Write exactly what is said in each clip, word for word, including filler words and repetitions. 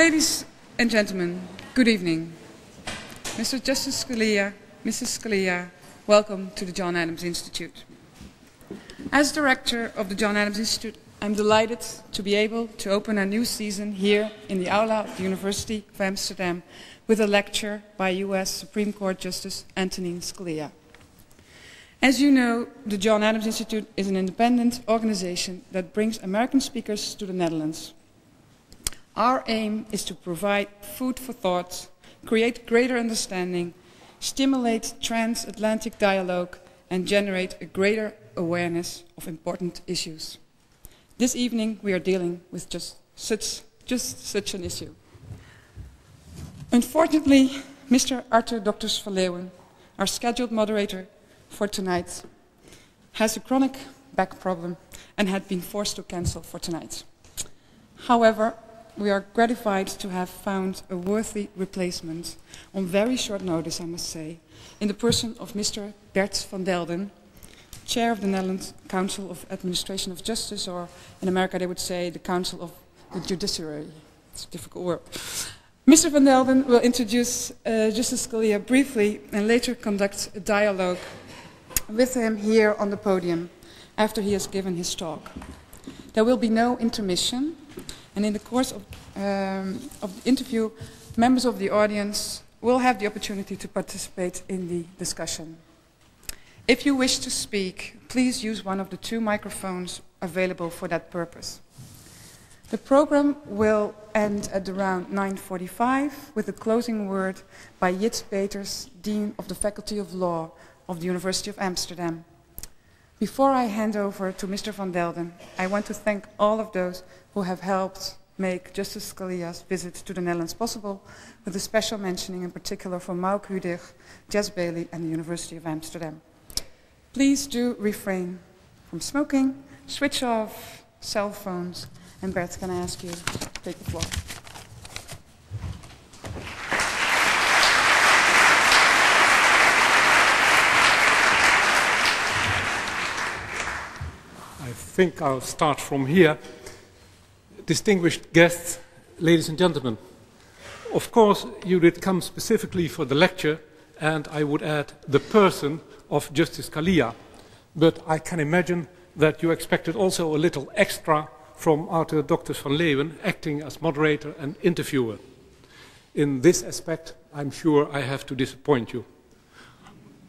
Ladies and gentlemen, good evening. Mister Justice Scalia, Missus Scalia, welcome to the John Adams Institute. As director of the John Adams Institute, I'm delighted to be able to open a new season here in the aula of the University of Amsterdam with a lecture by U S Supreme Court Justice Antonin Scalia. As you know, the John Adams Institute is an independent organization that brings American speakers to the Netherlands. Our aim is to provide food for thought, create greater understanding, stimulate transatlantic dialogue, and generate a greater awareness of important issues. This evening we are dealing with just such, just such an issue. Unfortunately, Mister Arthur Doctor Van Leeuwen, our scheduled moderator for tonight, has a chronic back problem and had been forced to cancel for tonight. However, we are gratified to have found a worthy replacement on very short notice, I must say, in the person of Mister Bert van Delden, Chair of the Netherlands Council of Administration of Justice, or in America they would say the Council of the Judiciary. It's a difficult word. Mister Van Delden will introduce uh, Justice Scalia briefly and later conduct a dialogue with him here on the podium after he has given his talk. There will be no intermission, and in the course of, um, of the interview, members of the audience will have the opportunity to participate in the discussion. If you wish to speak, please use one of the two microphones available for that purpose. The program will end at around nine forty-five with a closing word by Jits Peters, Dean of the Faculty of Law of the University of Amsterdam. Before I hand over to Mister Van Delden, I want to thank all of those who have helped make Justice Scalia's visit to the Netherlands possible, with a special mentioning in particular for Mauk Hudig, Jess Bailey, and the University of Amsterdam. Please do refrain from smoking, switch off cell phones, and Bert, can I ask you to take the floor? I think I'll start from here. Distinguished guests, ladies and gentlemen, of course you did come specifically for the lecture, and I would add the person of Justice Scalia, but I can imagine that you expected also a little extra from Arthur Doctor Van Leeuwen, acting as moderator and interviewer. In this aspect, I'm sure I have to disappoint you.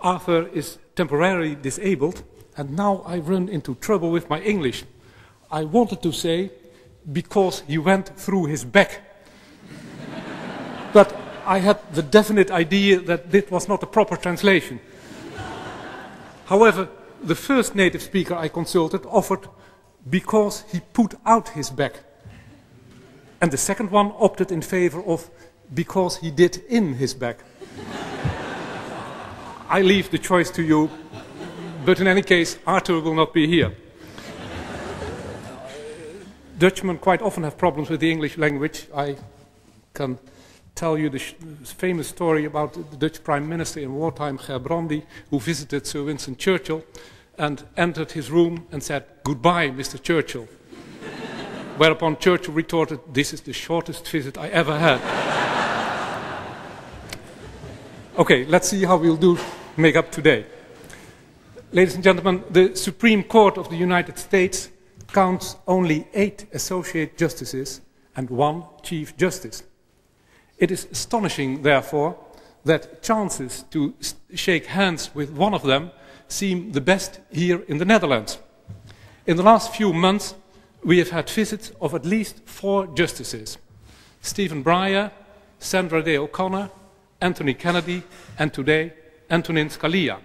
Arthur is temporarily disabled, and now I run into trouble with my English. I wanted to say, because he went through his back. But I had the definite idea that this was not a proper translation. However, the first native speaker I consulted offered because he put out his back. And the second one opted in favor of because he did in his back. I leave the choice to you, but in any case, Arthur will not be here. Dutchmen quite often have problems with the English language. I can tell you the sh famous story about the Dutch Prime Minister in wartime, Gerbrandy, who visited Sir Winston Churchill and entered his room and said, "Goodbye, Mister Churchill." Whereupon Churchill retorted, "This is the shortest visit I ever had." Okay, let's see how we'll do make up today. Ladies and gentlemen, the Supreme Court of the United States counts only eight associate justices and one Chief Justice. It is astonishing, therefore, that chances to shake hands with one of them seem the best here in the Netherlands. In the last few months, we have had visits of at least four justices: Stephen Breyer, Sandra Day O'Connor, Anthony Kennedy, and today, Antonin Scalia.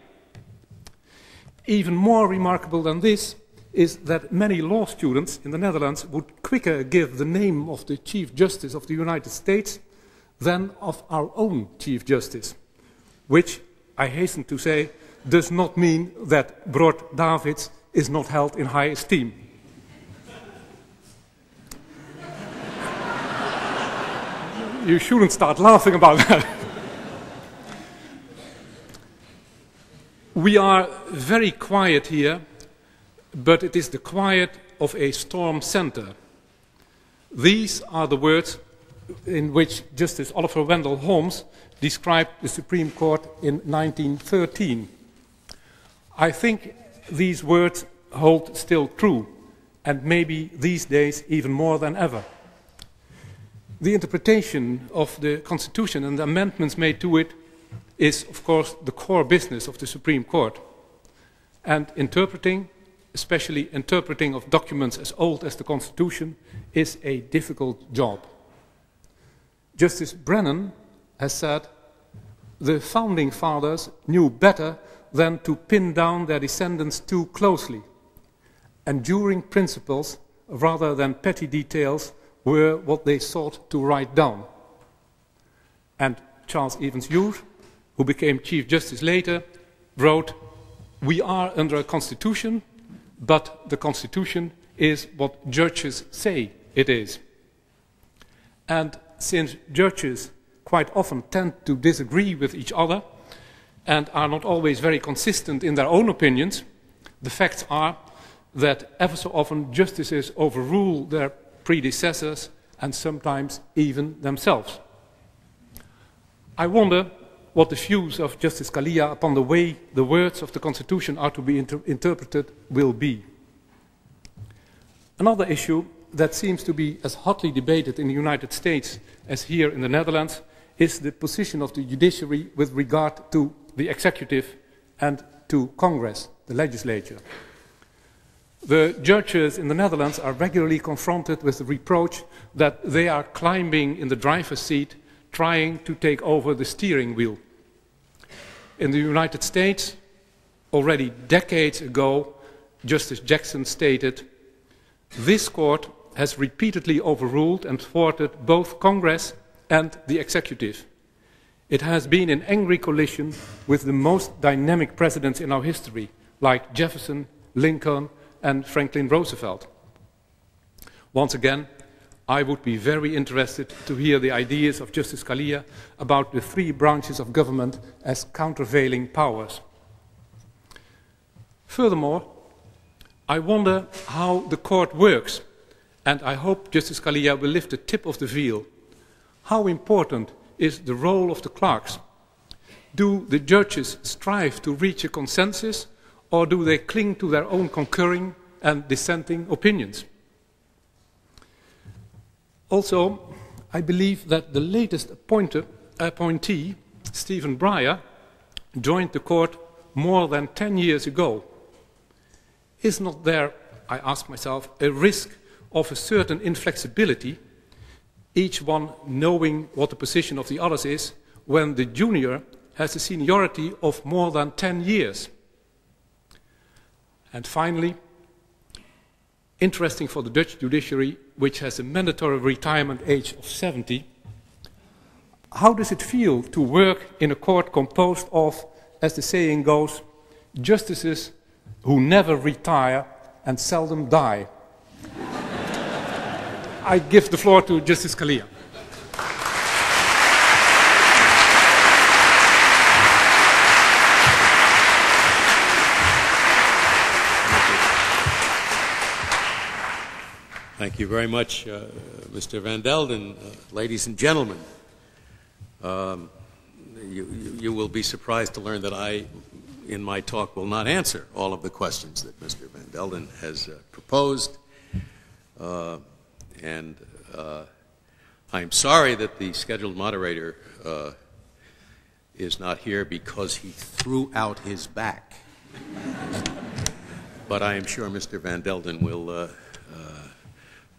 Even more remarkable than this is that many law students in the Netherlands would quicker give the name of the Chief Justice of the United States than of our own Chief Justice, which, I hasten to say, does not mean that Brod Davids is not held in high esteem. You shouldn't start laughing about that. We are very quiet here, but it is the quiet of a storm center. These are the words in which Justice Oliver Wendell Holmes described the Supreme Court in nineteen thirteen. I think these words hold still true, and maybe these days even more than ever. The interpretation of the Constitution and the amendments made to it is, of course, the core business of the Supreme Court. And interpreting, especially interpreting of documents as old as the Constitution, is a difficult job. Justice Brennan has said, "The founding fathers knew better than to pin down their descendants too closely. Enduring principles, rather than petty details, were what they sought to write down." And Charles Evans Hughes, who became Chief Justice later, wrote, "We are under a constitution, but the constitution is what judges say it is." And since judges quite often tend to disagree with each other and are not always very consistent in their own opinions, the facts are that ever so often justices overrule their predecessors and sometimes even themselves. I wonder what the views of Justice Scalia upon the way the words of the Constitution are to be inter interpreted will be. Another issue that seems to be as hotly debated in the United States as here in the Netherlands is the position of the judiciary with regard to the executive and to Congress, the legislature. The judges in the Netherlands are regularly confronted with the reproach that they are climbing in the driver's seat, trying to take over the steering wheel. In the United States, already decades ago, Justice Jackson stated, "This court has repeatedly overruled and thwarted both Congress and the executive. It has been in angry collision with the most dynamic presidents in our history, like Jefferson, Lincoln, and Franklin Roosevelt." Once again, I would be very interested to hear the ideas of Justice Scalia about the three branches of government as countervailing powers. Furthermore, I wonder how the court works, and I hope Justice Scalia will lift the tip of the veil. How important is the role of the clerks? Do the judges strive to reach a consensus, or do they cling to their own concurring and dissenting opinions? Also, I believe that the latest appointee, Stephen Breyer, joined the court more than ten years ago. Is not there, I ask myself, a risk of a certain inflexibility, each one knowing what the position of the others is, when the junior has a seniority of more than ten years? And finally, interesting for the Dutch judiciary, which has a mandatory retirement age of seventy, how does it feel to work in a court composed of, as the saying goes, justices who never retire and seldom die? I give the floor to Justice Scalia. Thank you very much, uh, Mister Van Delden. Uh, ladies and gentlemen, um, you, you, you will be surprised to learn that I, in my talk, will not answer all of the questions that Mister Van Delden has uh, proposed. Uh, and uh, I'm sorry that the scheduled moderator uh, is not here because he threw out his back. But I am sure Mister Van Delden will uh,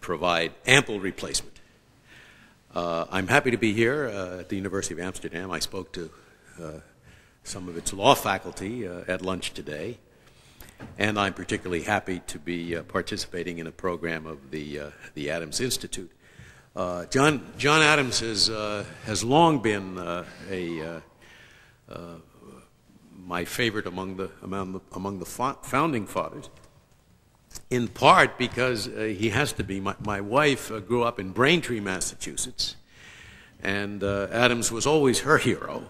provide ample replacement. Uh, I'm happy to be here uh, at the University of Amsterdam. I spoke to uh, some of its law faculty uh, at lunch today, and I'm particularly happy to be uh, participating in a program of the, uh, the Adams Institute. Uh, John, John Adams is, uh, has long been uh, a, uh, uh, my favorite among the, among the, among the founding fathers, in part because uh, he has to be. My, my wife uh, grew up in Braintree, Massachusetts, and uh, Adams was always her hero,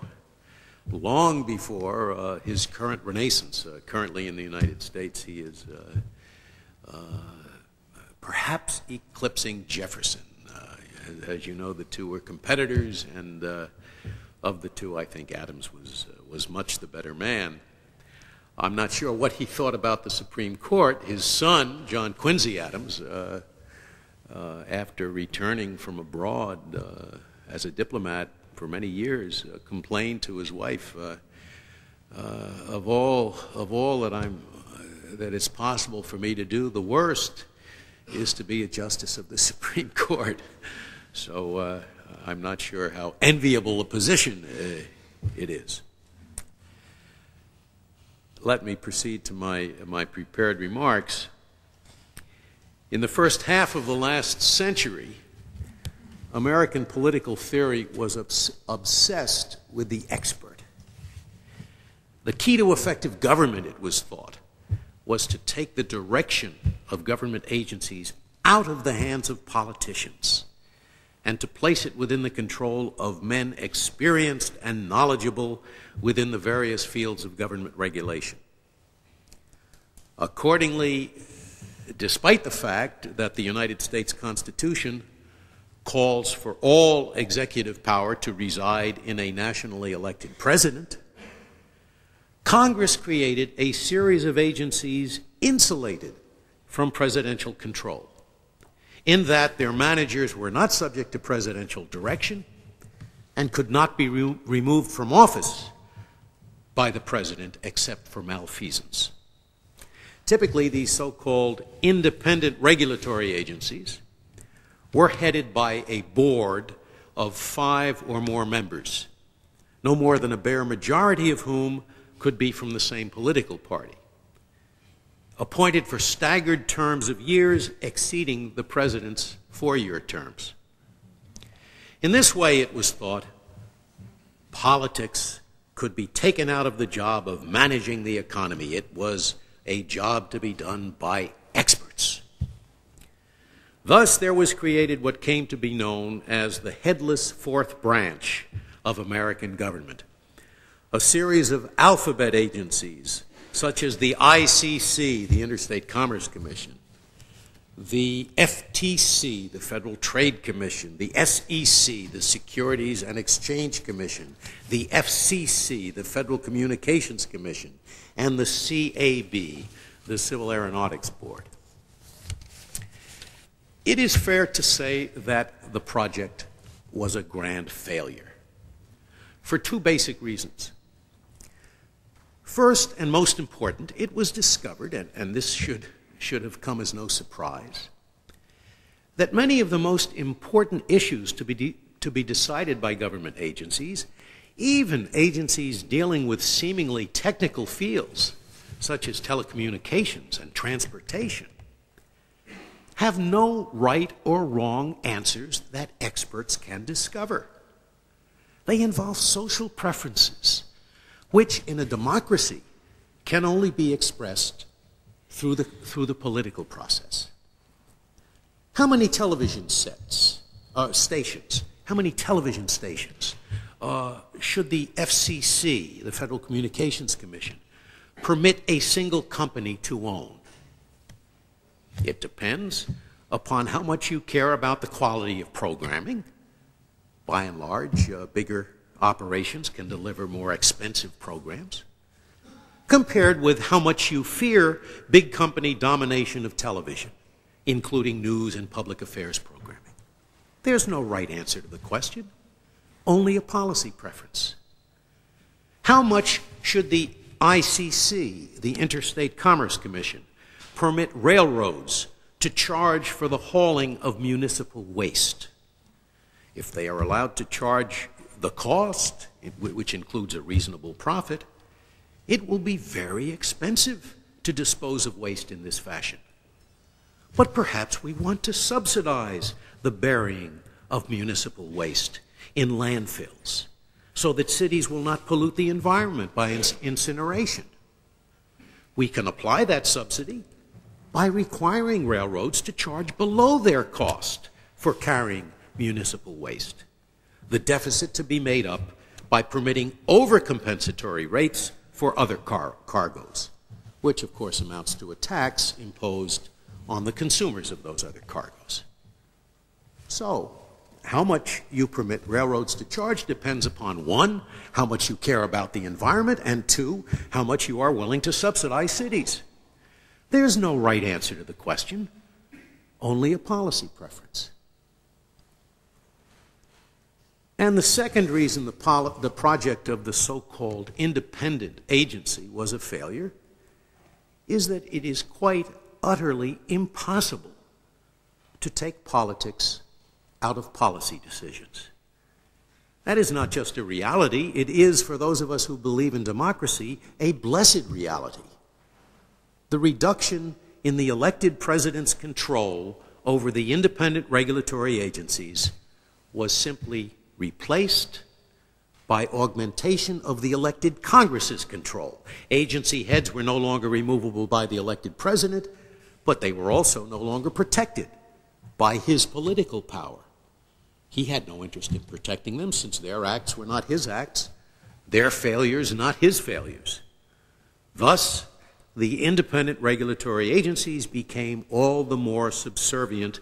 long before uh, his current renaissance. Uh, currently in the United States, he is uh, uh, perhaps eclipsing Jefferson uh, as you know, the two were competitors, and uh, of the two, I think Adams was, uh, was much the better man. I'm not sure what he thought about the Supreme Court. His son, John Quincy Adams, uh, uh, after returning from abroad uh, as a diplomat for many years, uh, complained to his wife, uh, uh, of all, of all that I'm, uh, that it's possible for me to do, the worst is to be a justice of the Supreme Court. So uh, I'm not sure how enviable a position uh, it is. Let me proceed to my, my prepared remarks. In the first half of the last century, American political theory was obs- obsessed with the expert. The key to effective government, it was thought, was to take the direction of government agencies out of the hands of politicians and to place it within the control of men experienced and knowledgeable within the various fields of government regulation. Accordingly, despite the fact that the United States Constitution calls for all executive power to reside in a nationally elected president, Congress created a series of agencies insulated from presidential control, in that their managers were not subject to presidential direction and could not be re removed from office by the president except for malfeasance. Typically, these so-called independent regulatory agencies were headed by a board of five or more members, no more than a bare majority of whom could be from the same political party, appointed for staggered terms of years exceeding the president's four-year terms. In this way, it was thought, politics could be taken out of the job of managing the economy. It was a job to be done by experts. Thus, there was created what came to be known as the headless fourth branch of American government, a series of alphabet agencies such as the I C C, the Interstate Commerce Commission, the F T C, the Federal Trade Commission, the S E C, the Securities and Exchange Commission, the F C C, the Federal Communications Commission, and the C A B, the Civil Aeronautics Board. It is fair to say that the project was a grand failure for two basic reasons. First and most important, it was discovered, and, and this should, should have come as no surprise, that many of the most important issues to be, de to be decided by government agencies, even agencies dealing with seemingly technical fields such as telecommunications and transportation, have no right or wrong answers that experts can discover. They involve social preferences, which in a democracy can only be expressed through the, through the political process. How many television sets, uh, stations, how many television stations uh, should the F C C, the Federal Communications Commission, permit a single company to own? It depends upon how much you care about the quality of programming. By and large, uh, bigger operations can deliver more expensive programs, compared with how much you fear big company domination of television, including news and public affairs programming. There's no right answer to the question, only a policy preference. How much should the I C C, the Interstate Commerce Commission, permit railroads to charge for the hauling of municipal waste? If they are allowed to charge the cost, which includes a reasonable profit, it will be very expensive to dispose of waste in this fashion. But perhaps we want to subsidize the burying of municipal waste in landfills so that cities will not pollute the environment by incineration. We can apply that subsidy by requiring railroads to charge below their cost for carrying municipal waste, the deficit to be made up by permitting overcompensatory rates for other car cargoes, which of course amounts to a tax imposed on the consumers of those other cargoes. So, how much you permit railroads to charge depends upon, one, how much you care about the environment, and two, how much you are willing to subsidize cities. There's no right answer to the question, only a policy preference. And the second reason the, poli the project of the so-called independent agency was a failure is that it is quite utterly impossible to take politics out of policy decisions. That is not just a reality, it is, for those of us who believe in democracy, a blessed reality. The reduction in the elected president's control over the independent regulatory agencies was simply replaced by augmentation of the elected Congress's control. Agency heads were no longer removable by the elected president, but they were also no longer protected by his political power. He had no interest in protecting them, since their acts were not his acts, their failures not his failures. Thus, the independent regulatory agencies became all the more subservient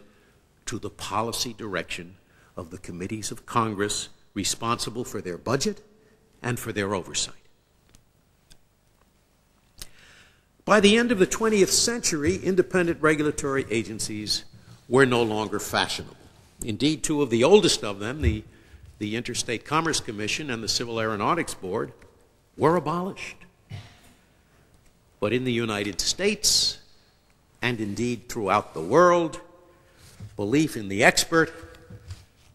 to the policy direction of the committees of Congress responsible for their budget and for their oversight. By the end of the twentieth century, independent regulatory agencies were no longer fashionable. Indeed, two of the oldest of them, the, the Interstate Commerce Commission and the Civil Aeronautics Board, were abolished. But in the United States, and indeed throughout the world, belief in the expert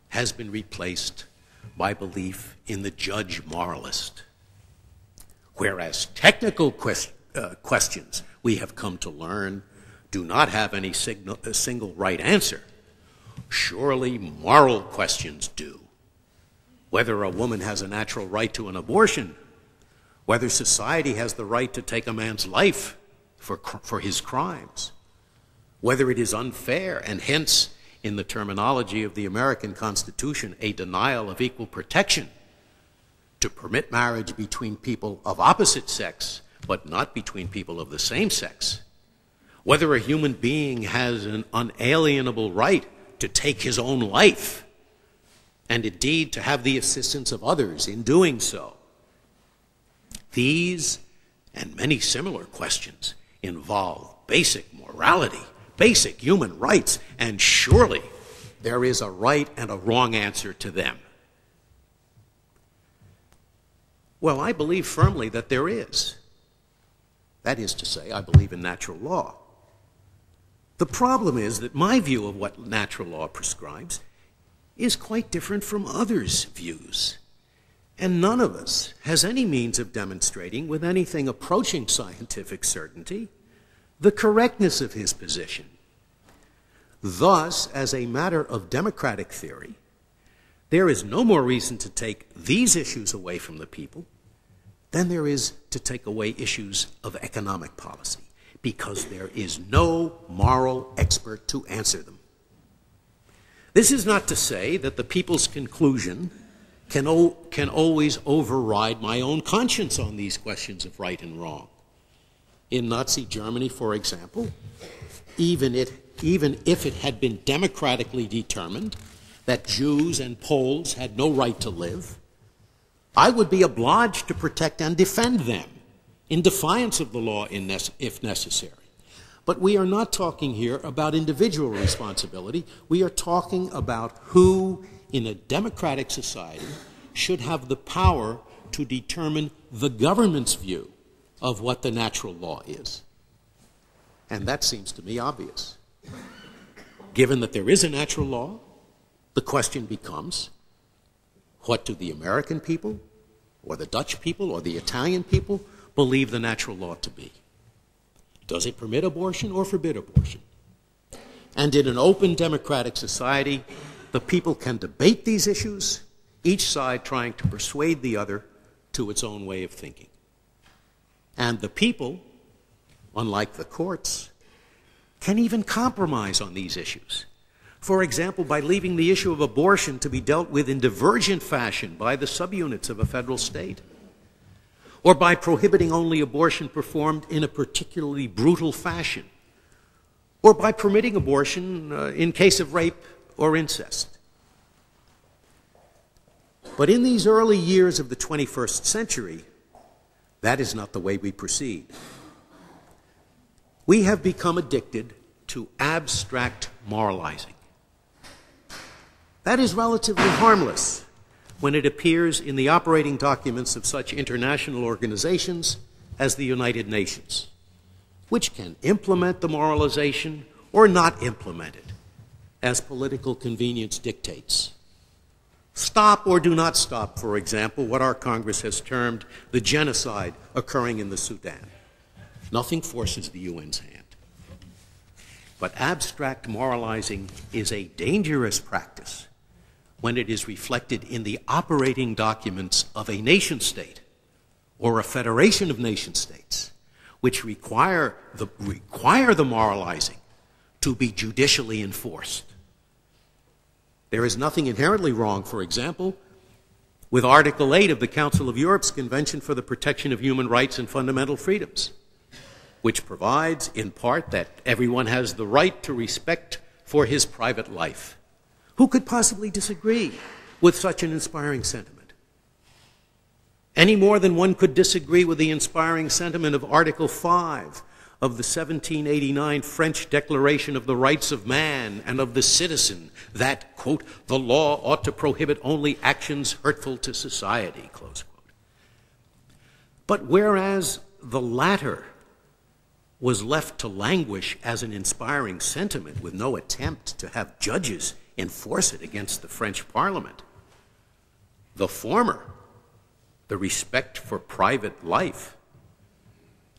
has been replaced by belief in the judge moralist. Whereas technical quest uh, questions, we have come to learn, do not have any signal, a single right answer, surely moral questions do. Whether a woman has a natural right to an abortion, whether society has the right to take a man's life for, for his crimes, whether it is unfair and hence, in the terminology of the American Constitution, a denial of equal protection to permit marriage between people of opposite sex, but not between people of the same sex. Whether a human being has an unalienable right to take his own life, and indeed to have the assistance of others in doing so. These and many similar questions involve basic morality, basic human rights, and surely there is a right and a wrong answer to them. Well, I believe firmly that there is. That is to say, I believe in natural law. The problem is that my view of what natural law prescribes is quite different from others' views. And none of us has any means of demonstrating with anything approaching scientific certainty the correctness of his position. Thus, as a matter of democratic theory, there is no more reason to take these issues away from the people than there is to take away issues of economic policy, because there is no moral expert to answer them. This is not to say that the people's conclusion can, o can always override my own conscience on these questions of right and wrong. In Nazi Germany, for example, even, it, even if it had been democratically determined that Jews and Poles had no right to live, I would be obliged to protect and defend them in defiance of the law in ne- if necessary. But we are not talking here about individual responsibility. We are talking about who in a democratic society should have the power to determine the government's view of what the natural law is. And that seems to me obvious. Given that there is a natural law, the question becomes, what do the American people, or the Dutch people, or the Italian people believe the natural law to be? Does it permit abortion or forbid abortion? And in an open democratic society, the people can debate these issues, each side trying to persuade the other to its own way of thinking. And the people, unlike the courts, can even compromise on these issues. For example, by leaving the issue of abortion to be dealt with in divergent fashion by the subunits of a federal state, or by prohibiting only abortion performed in a particularly brutal fashion, or by permitting abortion uh, in case of rape or incest. But in these early years of the twenty-first century, that is not the way we proceed. We have become addicted to abstract moralizing. That is relatively harmless when it appears in the operating documents of such international organizations as the United Nations, which can implement the moralization or not implement it, as political convenience dictates. Stop or do not stop, for example, what our Congress has termed the genocide occurring in the Sudan. Nothing forces the U N's hand. But abstract moralizing is a dangerous practice when it is reflected in the operating documents of a nation state or a federation of nation states, which require the, require the moralizing to be judicially enforced. There is nothing inherently wrong, for example, with Article eight of the Council of Europe's Convention for the Protection of Human Rights and Fundamental Freedoms, which provides, in part, that everyone has the right to respect for his private life. Who could possibly disagree with such an inspiring sentiment? Any more than one could disagree with the inspiring sentiment of Article five of the seventeen eighty-nine French Declaration of the Rights of Man and of the Citizen, that, quote, the law ought to prohibit only actions hurtful to society, close quote. But whereas the latter was left to languish as an inspiring sentiment with no attempt to have judges enforce it against the French Parliament, the former, the respect for private life,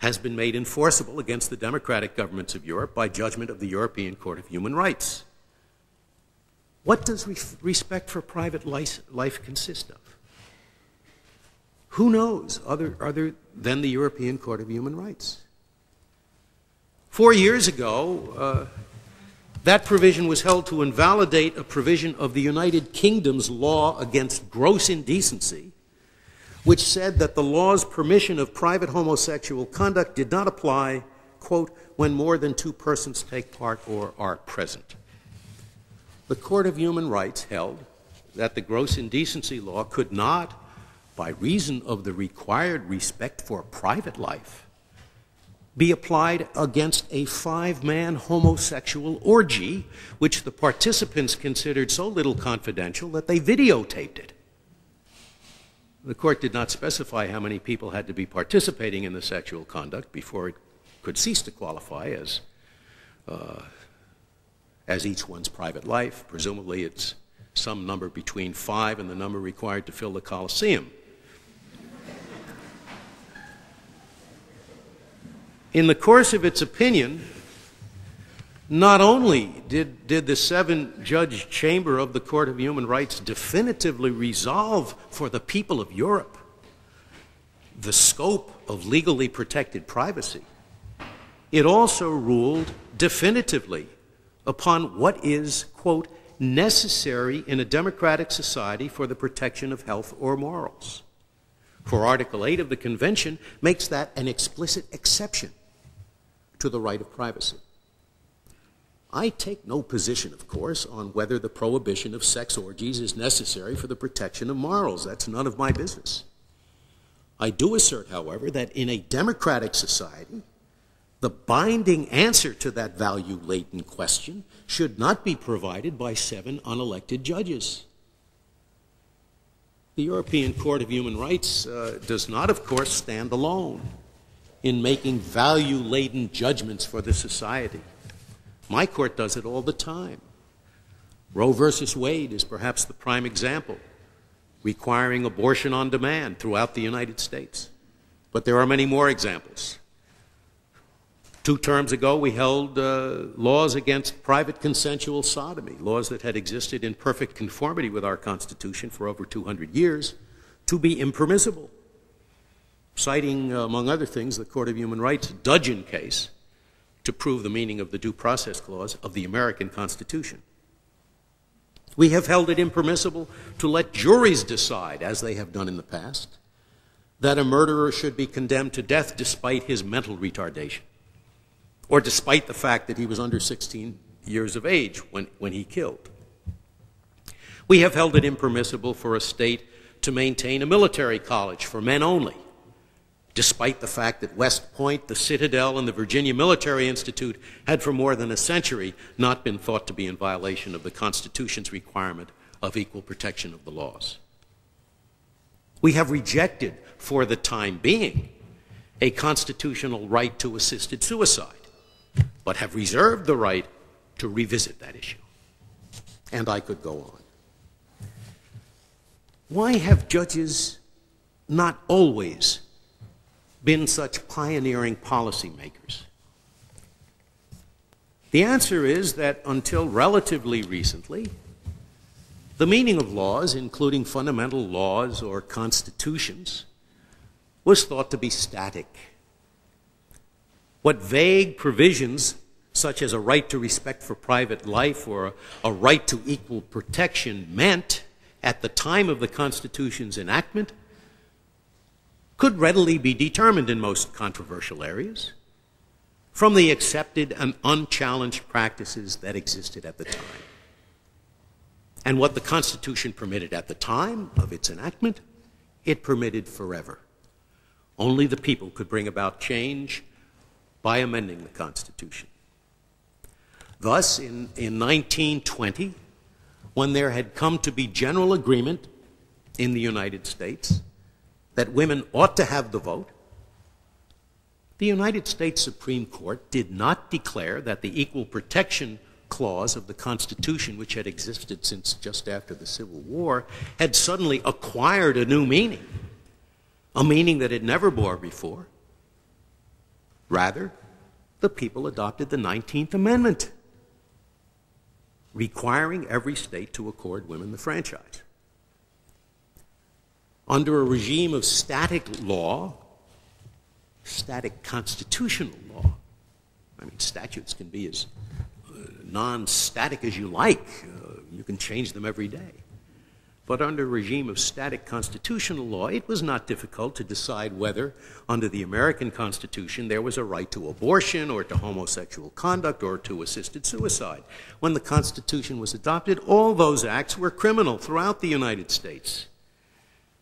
has been made enforceable against the democratic governments of Europe by judgment of the European Court of Human Rights. What does re respect for private life consist of? Who knows other, other than the European Court of Human Rights? Four years ago, uh, that provision was held to invalidate a provision of the United Kingdom's law against gross indecency, which said that the law's permission of private homosexual conduct did not apply, quote, when more than two persons take part or are present. The Court of Human Rights held that the gross indecency law could not, by reason of the required respect for private life, be applied against a five-man homosexual orgy, which the participants considered so little confidential that they videotaped it. The court did not specify how many people had to be participating in the sexual conduct before it could cease to qualify as, uh, as each one's private life. Presumably it's some number between five and the number required to fill the Colosseum. In the course of its opinion, not only did, did the seven-judge chamber of the Court of Human Rights definitively resolve for the people of Europe the scope of legally protected privacy, it also ruled definitively upon what is, quote, necessary in a democratic society for the protection of health or morals. For Article eight of the Convention makes that an explicit exception to the right of privacy. I take no position, of course, on whether the prohibition of sex orgies is necessary for the protection of morals. That's none of my business. I do assert, however, that in a democratic society, the binding answer to that value-laden question should not be provided by seven unelected judges. The European Court of Human Rights uh, does not, of course, stand alone in making value-laden judgments for the society. My court does it all the time. Roe versus Wade is perhaps the prime example, requiring abortion on demand throughout the United States. But there are many more examples. Two terms ago, we held uh, laws against private consensual sodomy, laws that had existed in perfect conformity with our Constitution for over two hundred years, to be impermissible, citing, uh, among other things, the Court of Human Rights' Dudgeon case, to prove the meaning of the Due Process Clause of the American Constitution. We have held it impermissible to let juries decide, as they have done in the past, that a murderer should be condemned to death despite his mental retardation, or despite the fact that he was under sixteen years of age when, when he killed. We have held it impermissible for a state to maintain a military college for men only, despite the fact that West Point, the Citadel, and the Virginia Military Institute had for more than a century not been thought to be in violation of the Constitution's requirement of equal protection of the laws. We have rejected, for the time being, a constitutional right to assisted suicide, but have reserved the right to revisit that issue. And I could go on. Why have judges not always been such pioneering policymakers? The answer is that until relatively recently, the meaning of laws, including fundamental laws or constitutions, was thought to be static. What vague provisions, such as a right to respect for private life or a right to equal protection, meant at the time of the Constitution's enactment could readily be determined in most controversial areas from the accepted and unchallenged practices that existed at the time. And what the Constitution permitted at the time of its enactment, it permitted forever. Only the people could bring about change by amending the Constitution. Thus, in, in nineteen twenty, when there had come to be general agreement in the United States that women ought to have the vote, the United States Supreme Court did not declare that the Equal Protection Clause of the Constitution, which had existed since just after the Civil War, had suddenly acquired a new meaning, a meaning that it never bore before. Rather, the people adopted the nineteenth Amendment, requiring every state to accord women the franchise. Under a regime of static law, static constitutional law, I mean, statutes can be as uh, non-static as you like. Uh, you can change them every day. But under a regime of static constitutional law, it was not difficult to decide whether, under the American Constitution, there was a right to abortion or to homosexual conduct or to assisted suicide. When the Constitution was adopted, all those acts were criminal throughout the United States,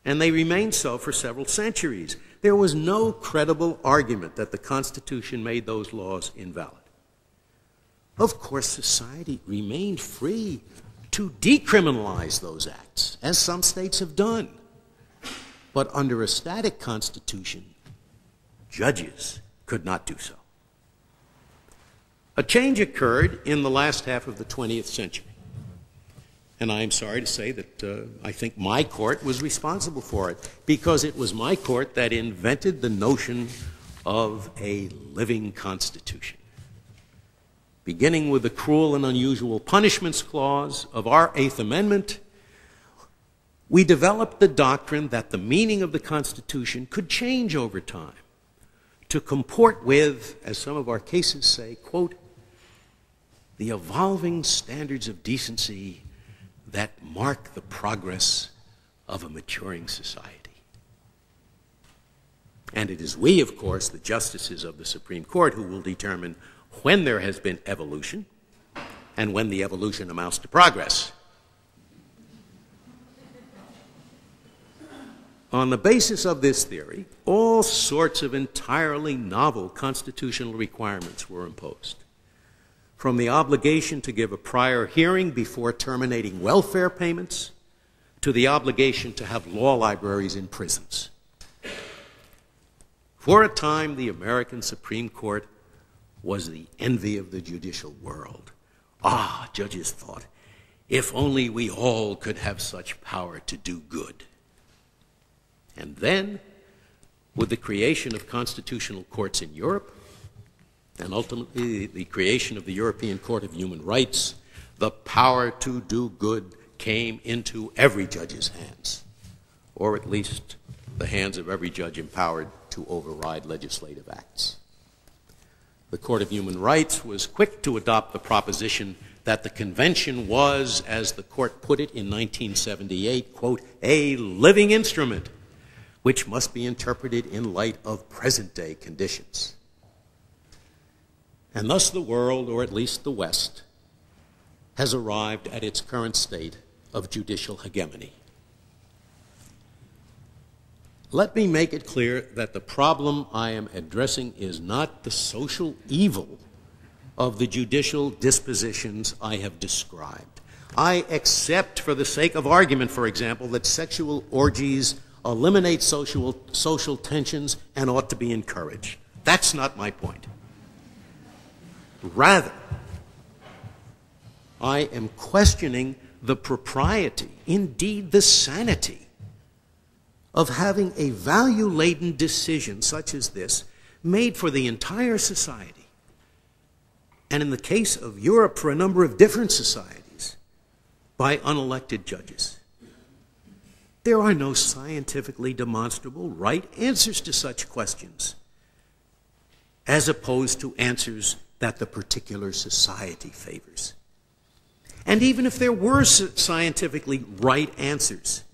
and they remained so for several centuries. There was no credible argument that the Constitution made those laws invalid. Of course, society remained free to decriminalize those acts, as some states have done. But under a static constitution, judges could not do so. A change occurred in the last half of the twentieth century. And I am sorry to say that uh, I think my court was responsible for it, because it was my court that invented the notion of a living constitution, beginning with the Cruel and Unusual Punishments Clause of our Eighth Amendment. We developed the doctrine that the meaning of the Constitution could change over time to comport with, as some of our cases say, quote, the evolving standards of decency that mark the progress of a maturing society. And it is we, of course, the justices of the Supreme Court, who will determine when there has been evolution and when the evolution amounts to progress. On the basis of this theory, all sorts of entirely novel constitutional requirements were imposed, from the obligation to give a prior hearing before terminating welfare payments to the obligation to have law libraries in prisons. For a time, the American Supreme Court was the envy of the judicial world. Ah, judges thought, if only we all could have such power to do good. And then, with the creation of constitutional courts in Europe, and ultimately the creation of the European Court of Human Rights, the power to do good came into every judge's hands, or at least the hands of every judge empowered to override legislative acts. The Court of Human Rights was quick to adopt the proposition that the Convention was, as the Court put it in nineteen seventy-eight, quote, a living instrument which must be interpreted in light of present-day conditions. And thus the world, or at least the West, has arrived at its current state of judicial hegemony. Let me make it clear that the problem I am addressing is not the social evil of the judicial dispositions I have described. I accept, for the sake of argument, for example, that sexual orgies eliminate social, social tensions and ought to be encouraged. That's not my point. Rather, I am questioning the propriety, indeed the sanity, of having a value-laden decision such as this made for the entire society, and in the case of Europe for a number of different societies, by unelected judges. There are no scientifically demonstrable right answers to such questions, as opposed to answers that the particular society favors. And even if there were scientifically right answers,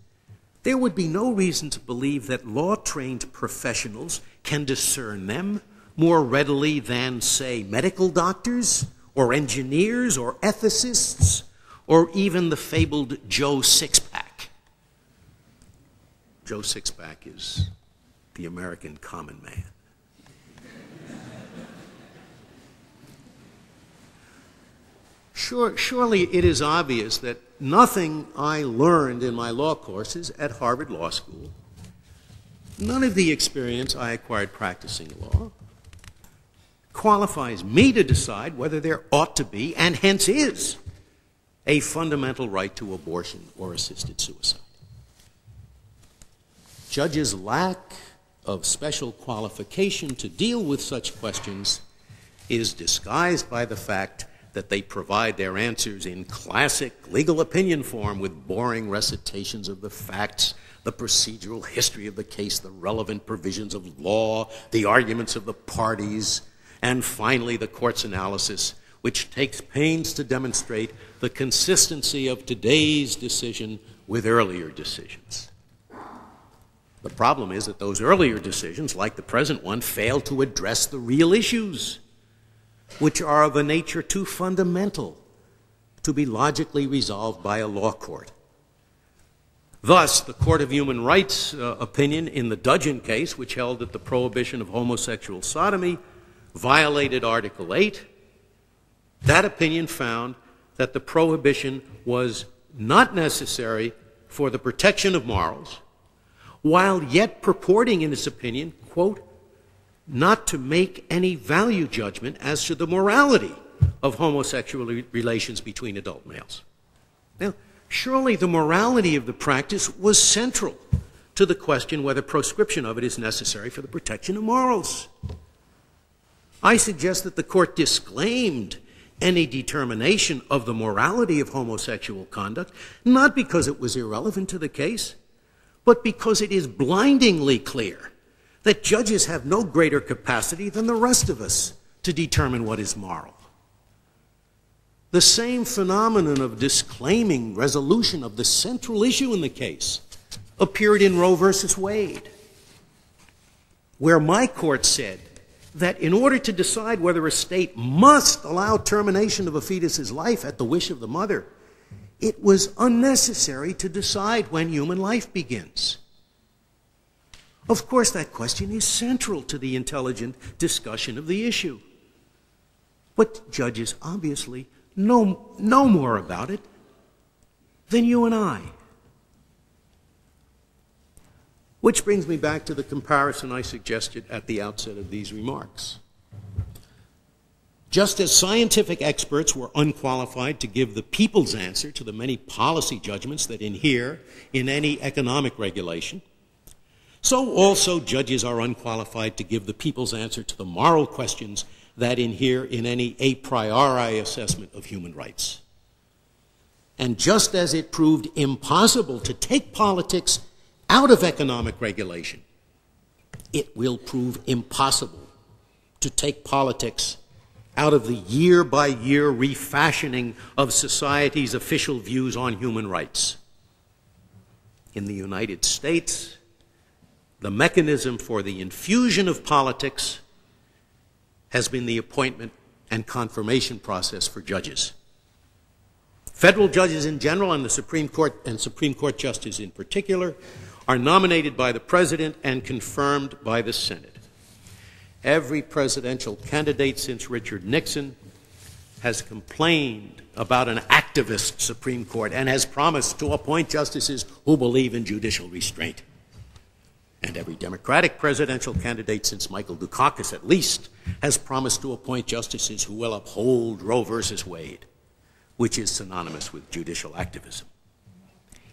there would be no reason to believe that law-trained professionals can discern them more readily than, say, medical doctors or engineers or ethicists or even the fabled Joe Sixpack. Joe Sixpack is the American common man. Sure, surely it is obvious that nothing I learned in my law courses at Harvard Law School, none of the experience I acquired practicing law, qualifies me to decide whether there ought to be, and hence is, a fundamental right to abortion or assisted suicide. Judges' lack of special qualification to deal with such questions is disguised by the fact that they provide their answers in classic legal opinion form with boring recitations of the facts, the procedural history of the case, the relevant provisions of law, the arguments of the parties, and finally the court's analysis, which takes pains to demonstrate the consistency of today's decision with earlier decisions. The problem is that those earlier decisions, like the present one, fail to address the real issues, which are of a nature too fundamental to be logically resolved by a law court. Thus, the Court of Human Rights uh, opinion in the Dudgeon case, which held that the prohibition of homosexual sodomy violated Article eight, that opinion found that the prohibition was not necessary for the protection of morals, while yet purporting in its opinion, quote, not to make any value judgment as to the morality of homosexual relations between adult males. Now, surely the morality of the practice was central to the question whether proscription of it is necessary for the protection of morals. I suggest that the court disclaimed any determination of the morality of homosexual conduct, not because it was irrelevant to the case, but because it is blindingly clear that judges have no greater capacity than the rest of us to determine what is moral. The same phenomenon of disclaiming resolution of the central issue in the case appeared in Roe versus Wade, where my court said that in order to decide whether a state must allow termination of a fetus's life at the wish of the mother, it was unnecessary to decide when human life begins. Of course, that question is central to the intelligent discussion of the issue. But judges obviously know, know more about it than you and I. Which brings me back to the comparison I suggested at the outset of these remarks. Just as scientific experts were unqualified to give the people's answer to the many policy judgments that inhere in any economic regulation, so also judges are unqualified to give the people's answer to the moral questions that inhere in any a priori assessment of human rights. And just as it proved impossible to take politics out of economic regulation, it will prove impossible to take politics out of the year-by-year refashioning of society's official views on human rights. In the United States, the mechanism for the infusion of politics has been the appointment and confirmation process for judges. Federal judges in general and the Supreme Court and Supreme Court justices in particular are nominated by the President and confirmed by the Senate. Every presidential candidate since Richard Nixon has complained about an activist Supreme Court and has promised to appoint justices who believe in judicial restraint. And every Democratic presidential candidate since Michael Dukakis, at least, has promised to appoint justices who will uphold Roe versus Wade, which is synonymous with judicial activism.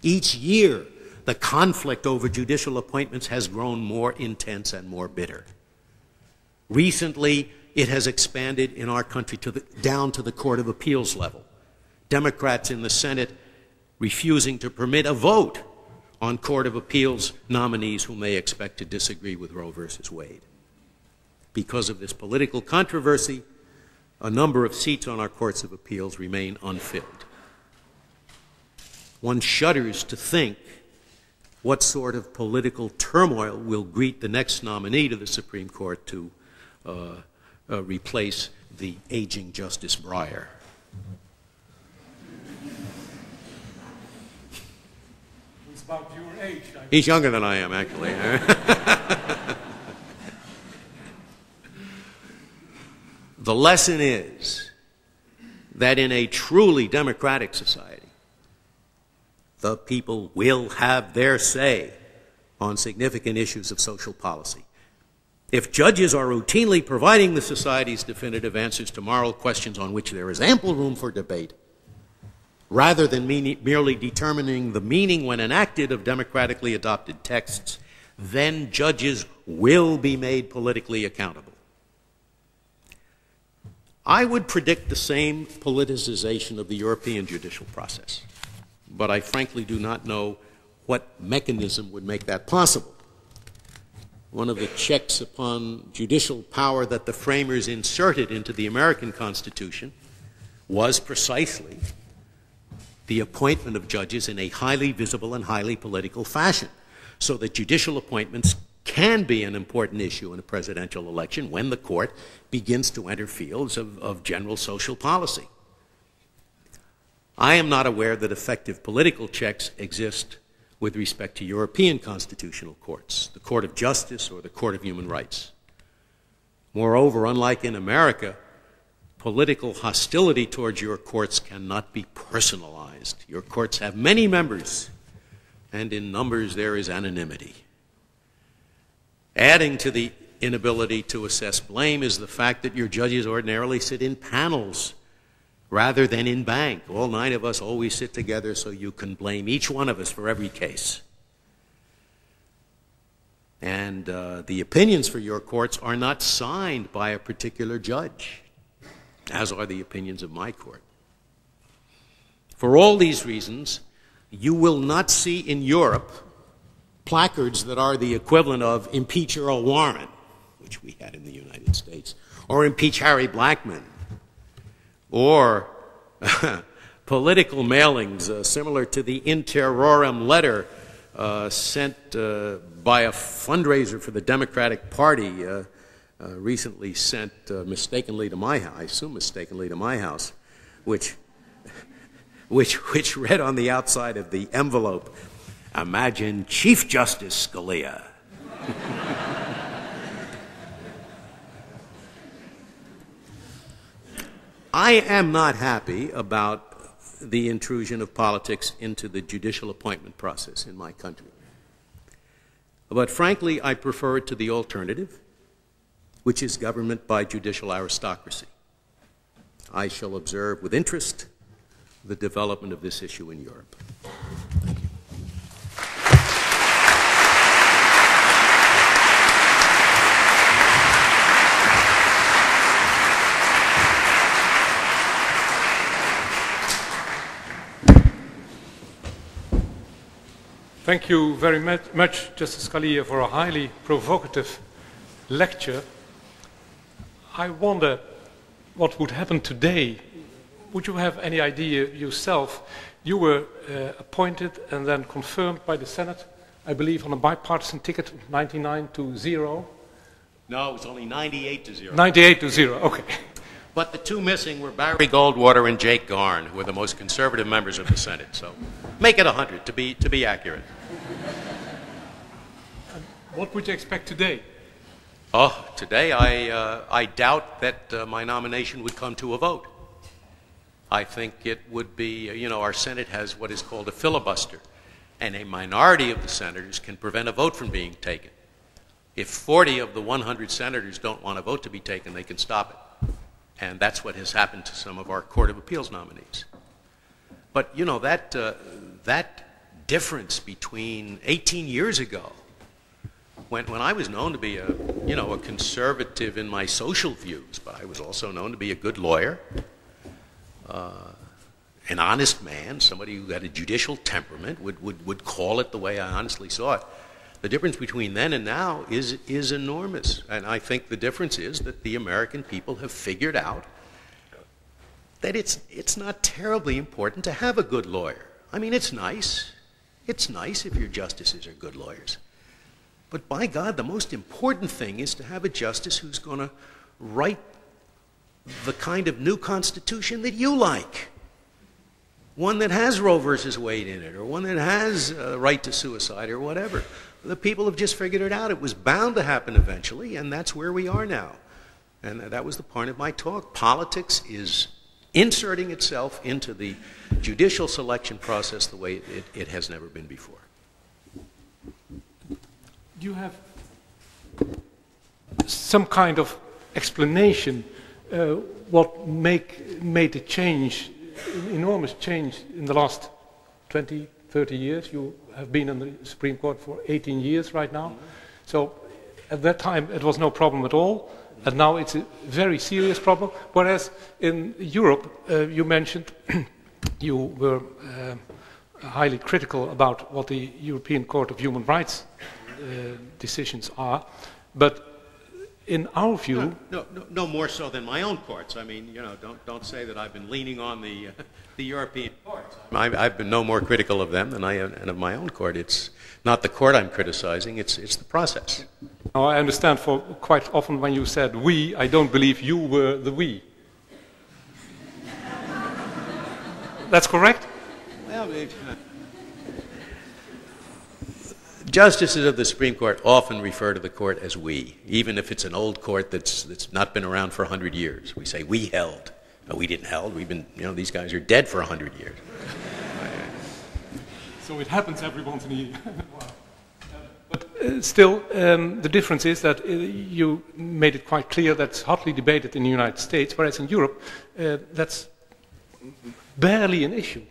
Each year, the conflict over judicial appointments has grown more intense and more bitter. Recently, it has expanded in our country to the, down to the Court of Appeals level. Democrats in the Senate refusing to permit a vote on Court of Appeals nominees whom they expect to disagree with Roe versus Wade. Because of this political controversy, a number of seats on our Courts of Appeals remain unfilled. One shudders to think what sort of political turmoil will greet the next nominee to the Supreme Court to uh, uh, replace the aging Justice Breyer. About your age. He's younger than I am, actually. The lesson is that in a truly democratic society, the people will have their say on significant issues of social policy. If judges are routinely providing the society's definitive answers to moral questions on which there is ample room for debate, rather than merely determining the meaning when enacted of democratically adopted texts, then judges will be made politically accountable. I would predict the same politicization of the European judicial process, but I frankly do not know what mechanism would make that possible. One of the checks upon judicial power that the framers inserted into the American Constitution was precisely the appointment of judges in a highly visible and highly political fashion, so that judicial appointments can be an important issue in a presidential election when the court begins to enter fields of, of general social policy. I am not aware that effective political checks exist with respect to European constitutional courts, the Court of Justice or the Court of Human Rights. Moreover, unlike in America, political hostility towards your courts cannot be personalized. Your courts have many members, and in numbers there is anonymity. Adding to the inability to assess blame is the fact that your judges ordinarily sit in panels rather than in bank. All nine of us always sit together, so you can blame each one of us for every case. And uh, the opinions for your courts are not signed by a particular judge, as are the opinions of my court. For all these reasons, you will not see in Europe placards that are the equivalent of "Impeach Earl Warren," which we had in the United States, or "Impeach Harry Blackman," or political mailings uh, similar to the Interorum letter uh, sent uh, by a fundraiser for the Democratic Party uh, Uh, recently sent uh, mistakenly to my house, I assume mistakenly to my house, which, which, which read on the outside of the envelope, "Imagine Chief Justice Scalia." I am not happy about the intrusion of politics into the judicial appointment process in my country. But frankly, I prefer it to the alternative, which is government by judicial aristocracy. I shall observe with interest the development of this issue in Europe. Thank you. Thank you very much, Justice Scalia, for a highly provocative lecture. I wonder what would happen today. Would you have any idea yourself? You were uh, appointed and then confirmed by the Senate, I believe, on a bipartisan ticket, ninety-nine to zero. No, it was only ninety-eight to zero. ninety-eight to zero, okay. But the two missing were Barry Goldwater and Jake Garn, who were the most conservative members of the Senate. So make it one hundred to be, to be accurate. What would you expect today? Oh, today I, uh, I doubt that uh, my nomination would come to a vote. I think it would be, you know, our Senate has what is called a filibuster, and a minority of the senators can prevent a vote from being taken. If forty of the one hundred senators don't want a vote to be taken, they can stop it. And that's what has happened to some of our Court of Appeals nominees. But, you know, that, uh, that difference between eighteen years ago, when, when I was known to be a, you know, a conservative in my social views, but I was also known to be a good lawyer, uh, an honest man, somebody who had a judicial temperament, would, would, would call it the way I honestly saw it. The difference between then and now is, is enormous. And I think the difference is that the American people have figured out that it's, it's not terribly important to have a good lawyer. I mean, it's nice. It's nice if your justices are good lawyers. But by God, the most important thing is to have a justice who's going to write the kind of new constitution that you like. One that has Roe versus Wade in it, or one that has a right to suicide, or whatever. The people have just figured it out. It was bound to happen eventually, and that's where we are now. And that was the point of my talk. Politics is inserting itself into the judicial selection process the way it, it, it has never been before. You have some kind of explanation uh, what make, made the change, enormous change in the last twenty, thirty years. You have been in the Supreme Court for eighteen years right now. Mm-hmm. So at that time it was no problem at all, and now it's a very serious problem. Whereas in Europe, uh, you mentioned you were um, highly critical about what the European Court of Human Rights uh, decisions are, but in our view, no, no, no more so than my own courts. I mean, you know, don't don't say that I've been leaning on the uh, the European courts. I've, I've been no more critical of them than I am and of my own court. It's not the court I'm criticizing; it's it's the process. Now, I understand. For quite often, when you said "we," I don't believe you were the "we." That's correct. Well, it, uh, Justices of the Supreme Court often refer to the court as we, even if it's an old court that's, that's not been around for one hundred years. We say, we held. No, we didn't held. We've been, you know, these guys are dead for one hundred years. So it happens every once in a year. But uh, still, um, the difference is that uh, you made it quite clear that's hotly debated in the United States, whereas in Europe, uh, that's barely an issue.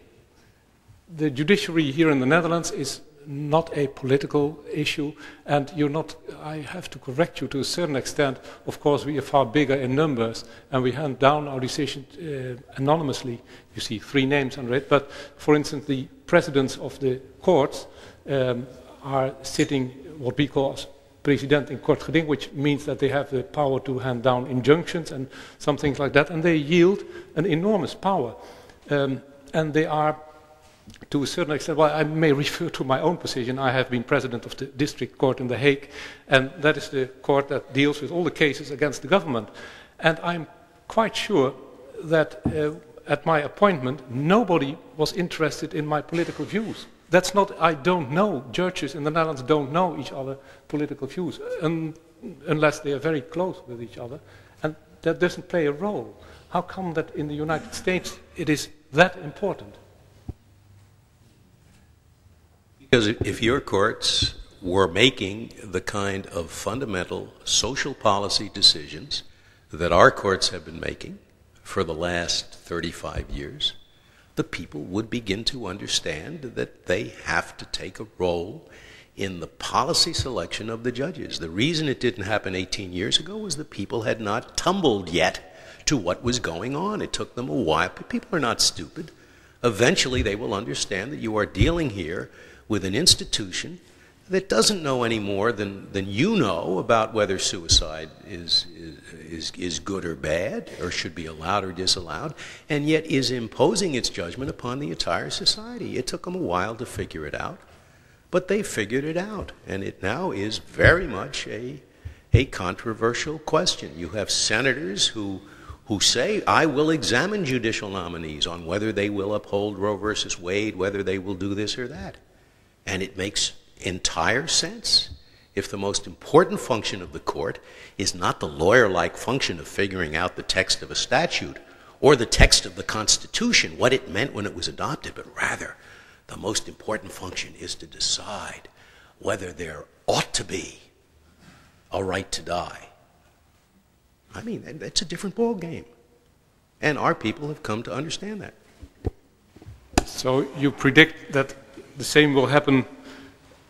The judiciary here in the Netherlands is not a political issue, and you're not, I have to correct you to a certain extent, of course we are far bigger in numbers, and we hand down our decision uh, anonymously. You see three names under it, but for instance the presidents of the courts um, are sitting what we call president in court geding, which means that they have the power to hand down injunctions and some things like that, and they yield an enormous power, um, and they are to a certain extent, well, I may refer to my own position. I have been president of the district court in The Hague, and that is the court that deals with all the cases against the government. And I'm quite sure that uh, at my appointment, nobody was interested in my political views. That's not, I don't know. Judges in the Netherlands don't know each other's political views, un unless they are very close with each other. And that doesn't play a role. How come that in the United States it is that important? Because if your courts were making the kind of fundamental social policy decisions that our courts have been making for the last thirty-five years, the people would begin to understand that they have to take a role in the policy selection of the judges. The reason it didn't happen eighteen years ago was the people had not tumbled yet to what was going on. It took them a while, but people are not stupid. Eventually they will understand that you are dealing here with an institution that doesn't know any more than, than you know about whether suicide is, is, is good or bad, or should be allowed or disallowed, and yet is imposing its judgment upon the entire society. It took them a while to figure it out, but they figured it out, and it now is very much a, a controversial question. You have senators who, who say, I will examine judicial nominees on whether they will uphold Roe versus Wade, whether they will do this or that. And it makes entire sense. if the most important function of the court is not the lawyer-like function of figuring out the text of a statute or the text of the Constitution, what it meant when it was adopted, but rather the most important function is to decide whether there ought to be a right to die. I mean, that's a different ball game. And our people have come to understand that. So you predict that the same will happen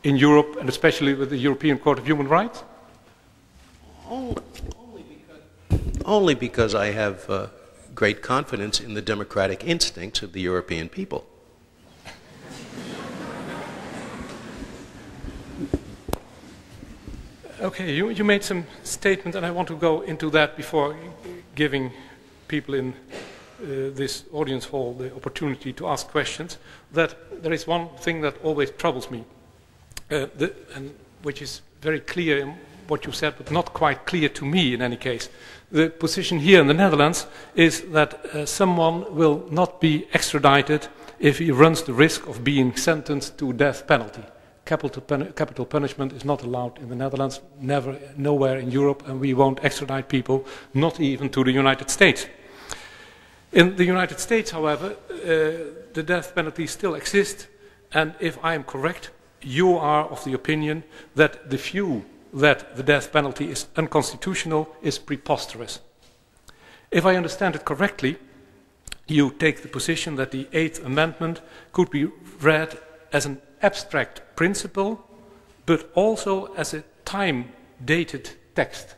in Europe, and especially with the European Court of Human Rights? Only, only, because, only because I have uh, great confidence in the democratic instincts of the European people. Okay, you, you made some statement, and I want to go into that before giving people in uh, this audience hall the opportunity to ask questions, that there is one thing that always troubles me, uh, the, and which is very clear in what you said, but not quite clear to me in any case. The position here in the Netherlands is that uh, someone will not be extradited if he runs the risk of being sentenced to death penalty. Capital, pun capital punishment is not allowed in the Netherlands, never, nowhere in Europe, and we won't extradite people, not even to the United States. In the United States, however, uh, the death penalty still exists, and if I am correct, you are of the opinion that the view that the death penalty is unconstitutional is preposterous. If I understand it correctly, you take the position that the Eighth Amendment could be read as an abstract principle, but also as a time-dated text.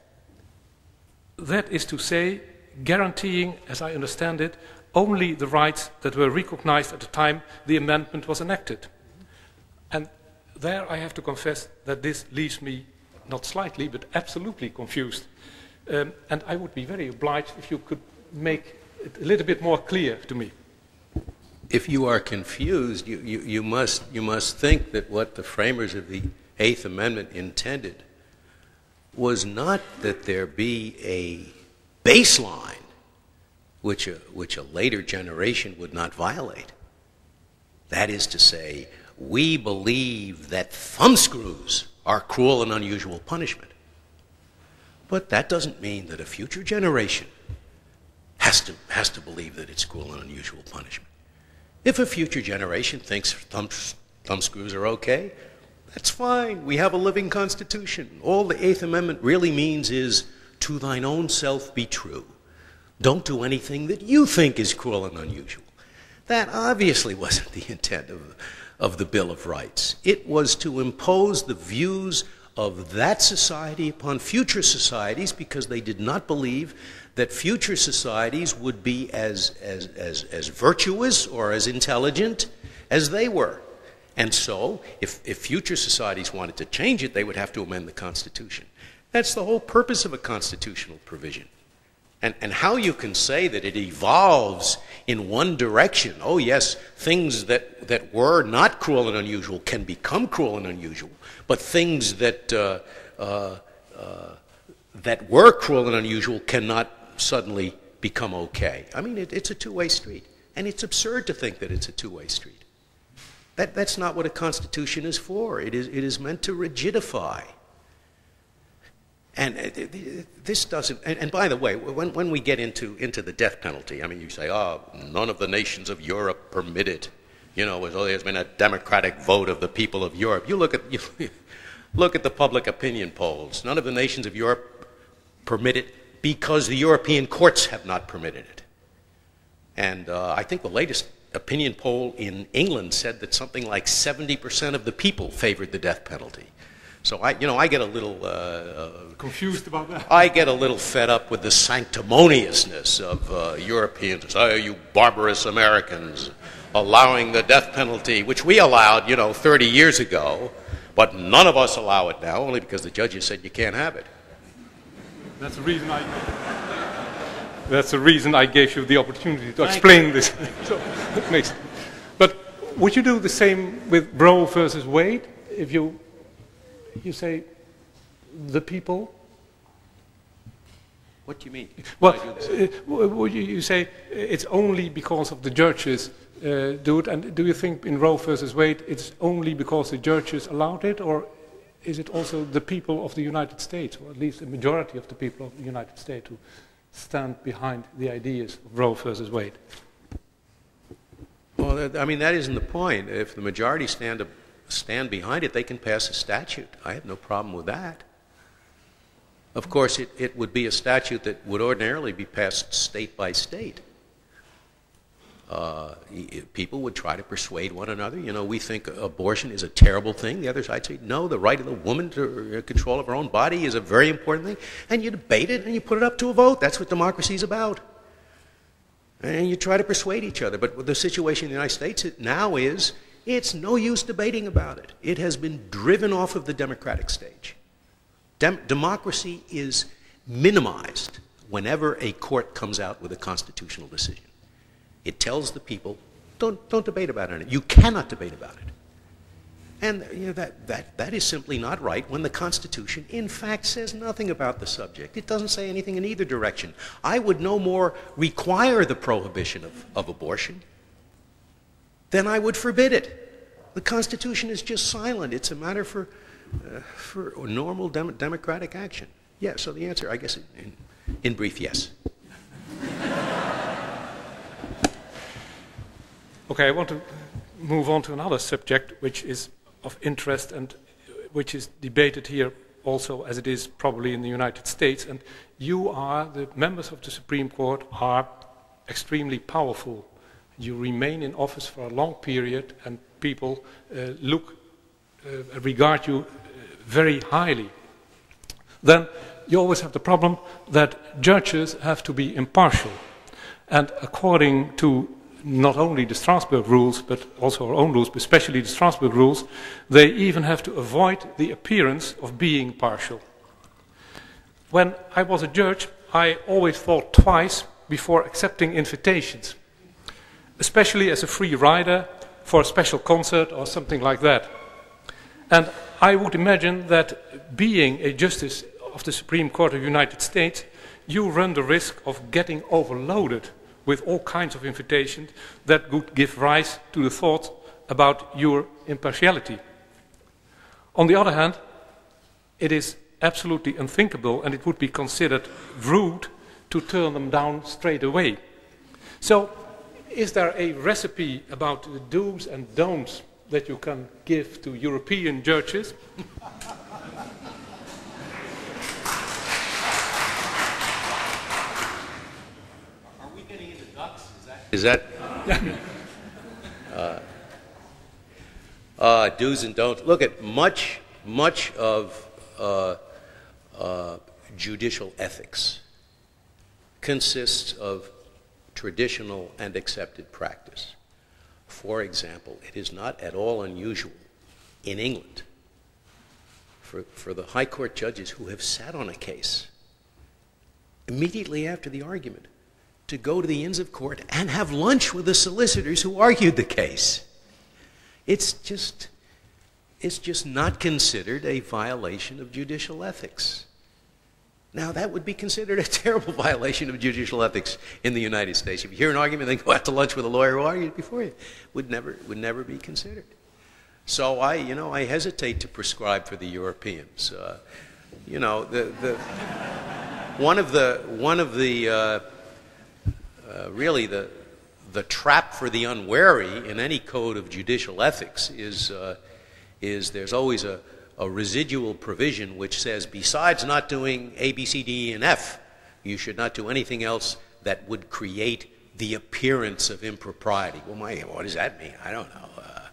That is to say, guaranteeing, as I understand it, only the rights that were recognized at the time the amendment was enacted. And there I have to confess that this leaves me, not slightly, but absolutely confused. Um, and I would be very obliged if you could make it a little bit more clear to me. If you are confused, you, you, you, must, you must think that what the framers of the Eighth Amendment intended was not that there be a baseline which a, which a later generation would not violate. That is to say, we believe that thumbscrews are cruel and unusual punishment. But that doesn't mean that a future generation has to, has to believe that it's cruel and unusual punishment. If a future generation thinks thumb, thumb screws are okay, that's fine. We have a living constitution. All the Eighth Amendment really means is, to thine own self be true. Don't do anything that you think is cruel and unusual. That obviously wasn't the intent of, of the Bill of Rights. It was to impose the views of that society upon future societies because they did not believe that future societies would be as, as, as, as virtuous or as intelligent as they were. And so, if, if future societies wanted to change it, they would have to amend the Constitution. That's the whole purpose of a constitutional provision. And, and how you can say that it evolves in one direction, oh yes, things that, that were not cruel and unusual can become cruel and unusual, but things that, uh, uh, uh, that were cruel and unusual cannot suddenly become okay. I mean, it, it's a two-way street. And it's absurd to think that it's a two-way street. That, that's not what a constitution is for. It is, it is meant to rigidify. And it, it, this doesn't, and, and by the way, when, when we get into, into the death penalty, I mean, you say, oh, none of the nations of Europe permit it. You know, oh, there's been a democratic vote of the people of Europe. You look at, you look at the public opinion polls. None of the nations of Europe permit it, because the European courts have not permitted it. And uh, I think the latest opinion poll in England said that something like seventy percent of the people favored the death penalty. So I, you know, I get a little... Uh, uh, confused about that. I get a little fed up with the sanctimoniousness of uh, Europeans. Oh, you barbarous Americans allowing the death penalty, which we allowed, you know, thirty years ago, but none of us allow it now, only because the judges said you can't have it. That's the reason I. That's the reason I gave you the opportunity to explain this. So, that makes. But would you do the same with Roe versus Wade? If you, you say, the people. What do you mean? Well, uh, would you, you say it's only because of the judges uh, do it? And do you think in Roe versus Wade it's only because the judges allowed it, or is it also the people of the United States, or at least a majority of the people of the United States, who stand behind the ideas of Roe versus Wade? Well, I mean, that isn't the point. If the majority stand, up, stand behind it, they can pass a statute. I have no problem with that. Of course, it, it would be a statute that would ordinarily be passed state by state. Uh, people would try to persuade one another. You know, we think abortion is a terrible thing. The other side say, no, the right of the woman to control of her own body is a very important thing. And you debate it and you put it up to a vote. That's what democracy is about. And you try to persuade each other. But the situation in the United States now is, it's no use debating about it. It has been driven off of the democratic stage. Dem- democracy is minimized whenever a court comes out with a constitutional decision. It tells the people, don't, don't debate about it. You cannot debate about it. And you know, that, that, that is simply not right when the Constitution, in fact, says nothing about the subject. It doesn't say anything in either direction. I would no more require the prohibition of, of abortion than I would forbid it. The Constitution is just silent. It's a matter for, uh, for normal dem democratic action. Yeah, so the answer, I guess, in, in brief, yes. Okay, I want to move on to another subject which is of interest and which is debated here also, as it is probably in the United States. And you are, the members of the Supreme Court, are extremely powerful. You remain in office for a long period and people uh, look, uh, regard you uh, very highly. Then you always have the problem that judges have to be impartial. And according to not only the Strasbourg rules, but also our own rules, but especially the Strasbourg rules, they even have to avoid the appearance of being partial. When I was a judge, I always thought twice before accepting invitations, especially as a free rider for a special concert or something like that. And I would imagine that being a justice of the Supreme Court of the United States, you run the risk of getting overloaded with all kinds of invitations that could give rise to the thought about your impartiality. On the other hand, it is absolutely unthinkable and it would be considered rude to turn them down straight away. So, is there a recipe about the do's and don'ts that you can give to European judges? Is that uh, uh, do's and don'ts? Look at much, much of uh, uh, judicial ethics consists of traditional and accepted practice. For example, it is not at all unusual in England for, for the high court judges who have sat on a case immediately after the argument to go to the Inns of Court and have lunch with the solicitors who argued the case. It's just, it's just not considered a violation of judicial ethics. Now, that would be considered a terrible violation of judicial ethics in the United States. If you hear an argument, then go out to lunch with a lawyer who argued before you. Would never, would never be considered. So I, you know, I hesitate to prescribe for the Europeans. Uh, you know, the, the one of the, one of the, uh, Uh, really, the, the trap for the unwary in any code of judicial ethics is, uh, is there's always a, a residual provision which says, besides not doing A, B, C, D, E, and F, you should not do anything else that would create the appearance of impropriety. Well, my, what does that mean? I don't know. Uh,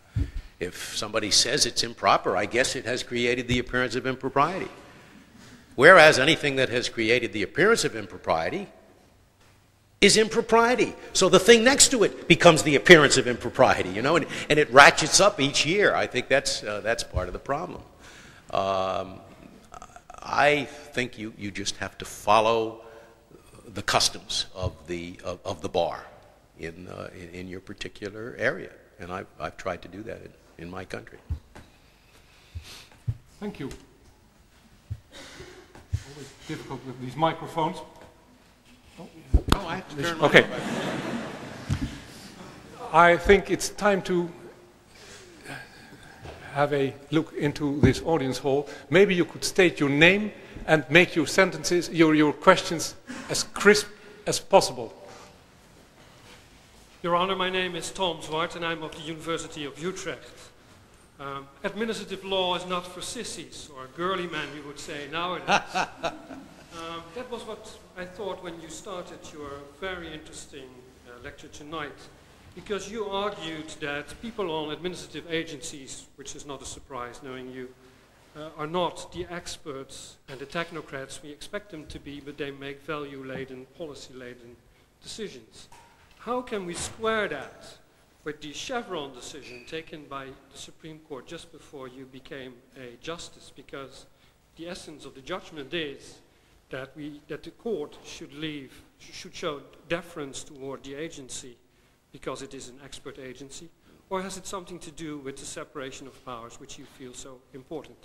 if somebody says it's improper, I guess it has created the appearance of impropriety. Whereas anything that has created the appearance of impropriety is impropriety. So the thing next to it becomes the appearance of impropriety, you know, and, and it ratchets up each year. I think that's, uh, that's part of the problem. Um, I think you, you just have to follow the customs of the, of, of the bar in, uh, in, in your particular area. And I've, I've tried to do that in, in my country. Thank you. Always difficult with these microphones. Oh, I have to turn okay. I think it's time to have a look into this audience hall. Maybe you could state your name and make your sentences, your, your questions as crisp as possible. Your Honor, my name is Tom Zwart and I'm of the University of Utrecht. Um, administrative law is not for sissies, or girly men, we would say nowadays. um, that was what I thought when you started your very interesting uh, lecture tonight, because you argued that people on administrative agencies, which is not a surprise knowing you, uh, are not the experts and the technocrats we expect them to be, but they make value-laden, policy-laden decisions. How can we square that with the Chevron decision taken by the Supreme Court just before you became a justice? Because the essence of the judgment is that, we, that the court should, leave, should show deference toward the agency because it is an expert agency, or has it something to do with the separation of powers, which you feel so important?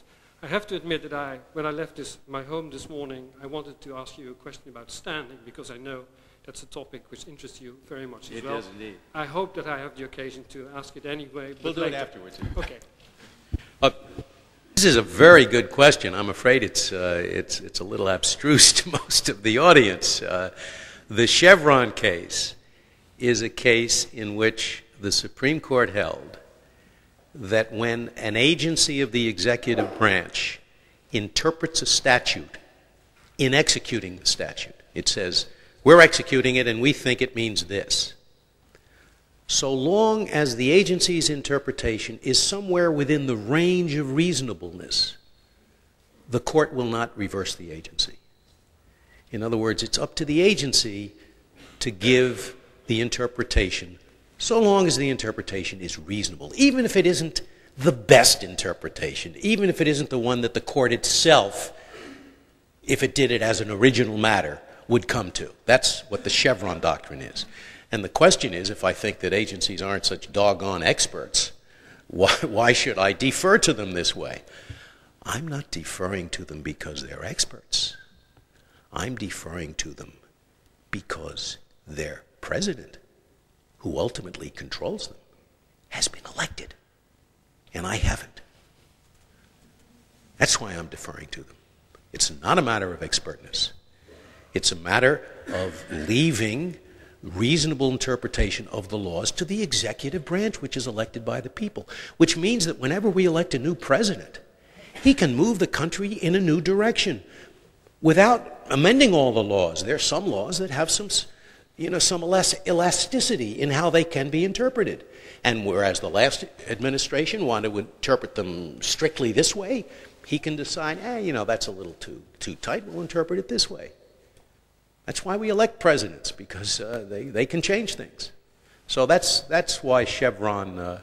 I have to admit that I, when I left this, my home this morning, I wanted to ask you a question about standing, because I know that's a topic which interests you very much as well. It does indeed. I hope that I have the occasion to ask it anyway. We'll do it afterwards. Okay. Uh, this is a very good question. I'm afraid it's, uh, it's, it's a little abstruse to most of the audience. Uh, the Chevron case is a case in which the Supreme Court held that when an agency of the executive branch interprets a statute in executing the statute, it says, we're executing it and we think it means this. So long as the agency's interpretation is somewhere within the range of reasonableness, the court will not reverse the agency. In other words, it's up to the agency to give the interpretation, so long as the interpretation is reasonable, even if it isn't the best interpretation, even if it isn't the one that the court itself, if it did it as an original matter, would come to. That's what the Chevron doctrine is. And the question is, if I think that agencies aren't such doggone experts, why, why should I defer to them this way? I'm not deferring to them because they're experts. I'm deferring to them because their president, who ultimately controls them, has been elected. And I haven't. That's why I'm deferring to them. It's not a matter of expertness. It's a matter of leaving reasonable interpretation of the laws to the executive branch, which is elected by the people, which means that whenever we elect a new president, he can move the country in a new direction without amending all the laws. There are some laws that have some, you know, some elasticity in how they can be interpreted. And whereas the last administration wanted to interpret them strictly this way, he can decide, eh, you know, that's a little too, too tight, we'll interpret it this way. That's why we elect presidents, because uh, they, they can change things. So that's, that's why Chevron uh,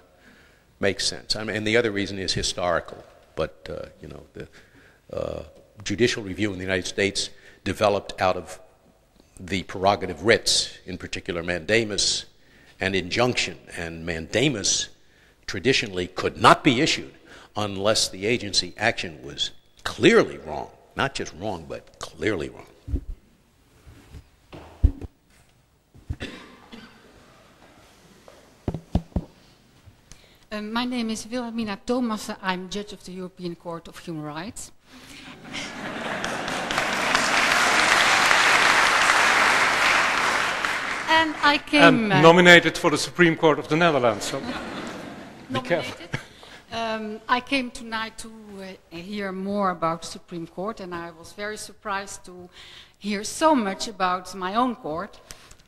makes sense. I mean, and the other reason is historical. But uh, you know, the uh, judicial review in the United States developed out of the prerogative writs, in particular mandamus and injunction. And mandamus traditionally could not be issued unless the agency action was clearly wrong. Not just wrong, but clearly wrong. Um, my name is Wilhelmina Thomassen. I'm judge of the European Court of Human Rights. And I came... And nominated uh, for the Supreme Court of the Netherlands, so be careful. Um, I came tonight to uh, hear more about the Supreme Court, and I was very surprised to hear so much about my own court.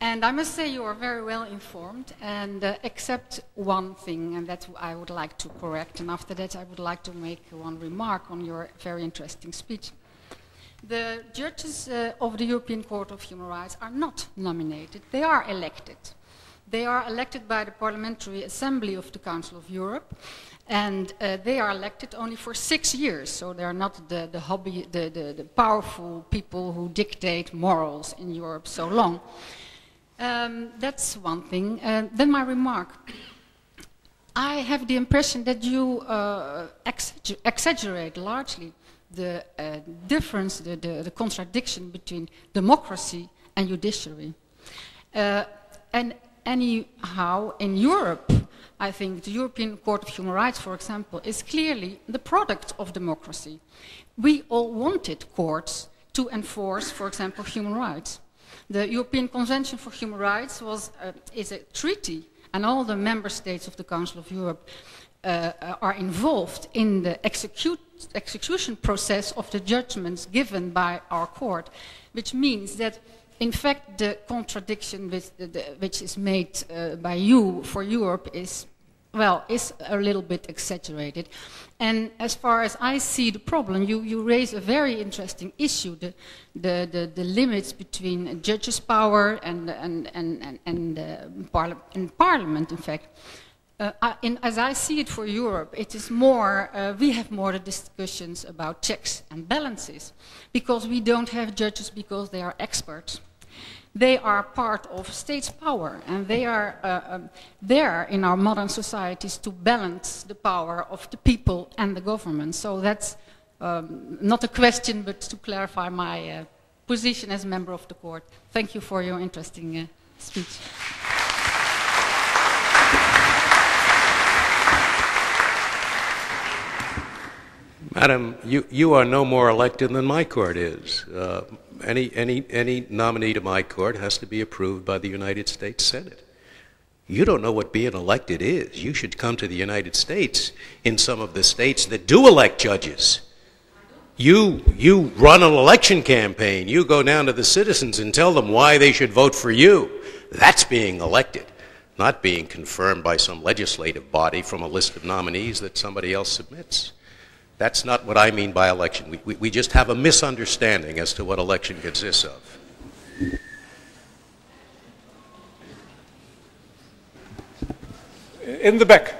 And I must say you are very well informed, and uh, except one thing, and that I would like to correct, and after that I would like to make one remark on your very interesting speech. The judges uh, of the European Court of Human Rights are not nominated, they are elected. They are elected by the Parliamentary Assembly of the Council of Europe, and uh, they are elected only for six years, so they are not the, the, hobby, the, the, the powerful people who dictate morals in Europe so long. Um, that's one thing. Uh, then my remark. I have the impression that you uh, exagger exaggerate largely the uh, difference, the, the, the contradiction between democracy and judiciary. Uh, and anyhow, in Europe, I think the European Court of Human Rights, for example, is clearly the product of democracy. We all wanted courts to enforce, for example, human rights. The European Convention for Human Rights was, uh, is a treaty, and all the member states of the Council of Europe uh, are involved in the execute, execution process of the judgments given by our court, which means that, in fact, the contradiction with the, the, which is made uh, by you for Europe is, well, is a little bit exaggerated. And as far as I see the problem, you, you raise a very interesting issue, the, the, the, the limits between judges' power and, and, and, and, and, uh, parli and parliament, in fact. Uh, I, in, as I see it for Europe, it is more, uh, we have more the discussions about checks and balances, because we don't have judges because they are experts. They are part of state's power, and they are uh, um, there in our modern societies to balance the power of the people and the government. So that's um, not a question, but to clarify my uh, position as a member of the court. Thank you for your interesting uh, speech. Madam, you, you are no more elected than my court is. Uh, any, any, any nominee to my court has to be approved by the United States Senate. You don't know what being elected is. You should come to the United States in some of the states that do elect judges. You, you run an election campaign. You go down to the citizens and tell them why they should vote for you. That's being elected, not being confirmed by some legislative body from a list of nominees that somebody else submits. That's not what I mean by election. We, we, we just have a misunderstanding as to what election consists of. In the back.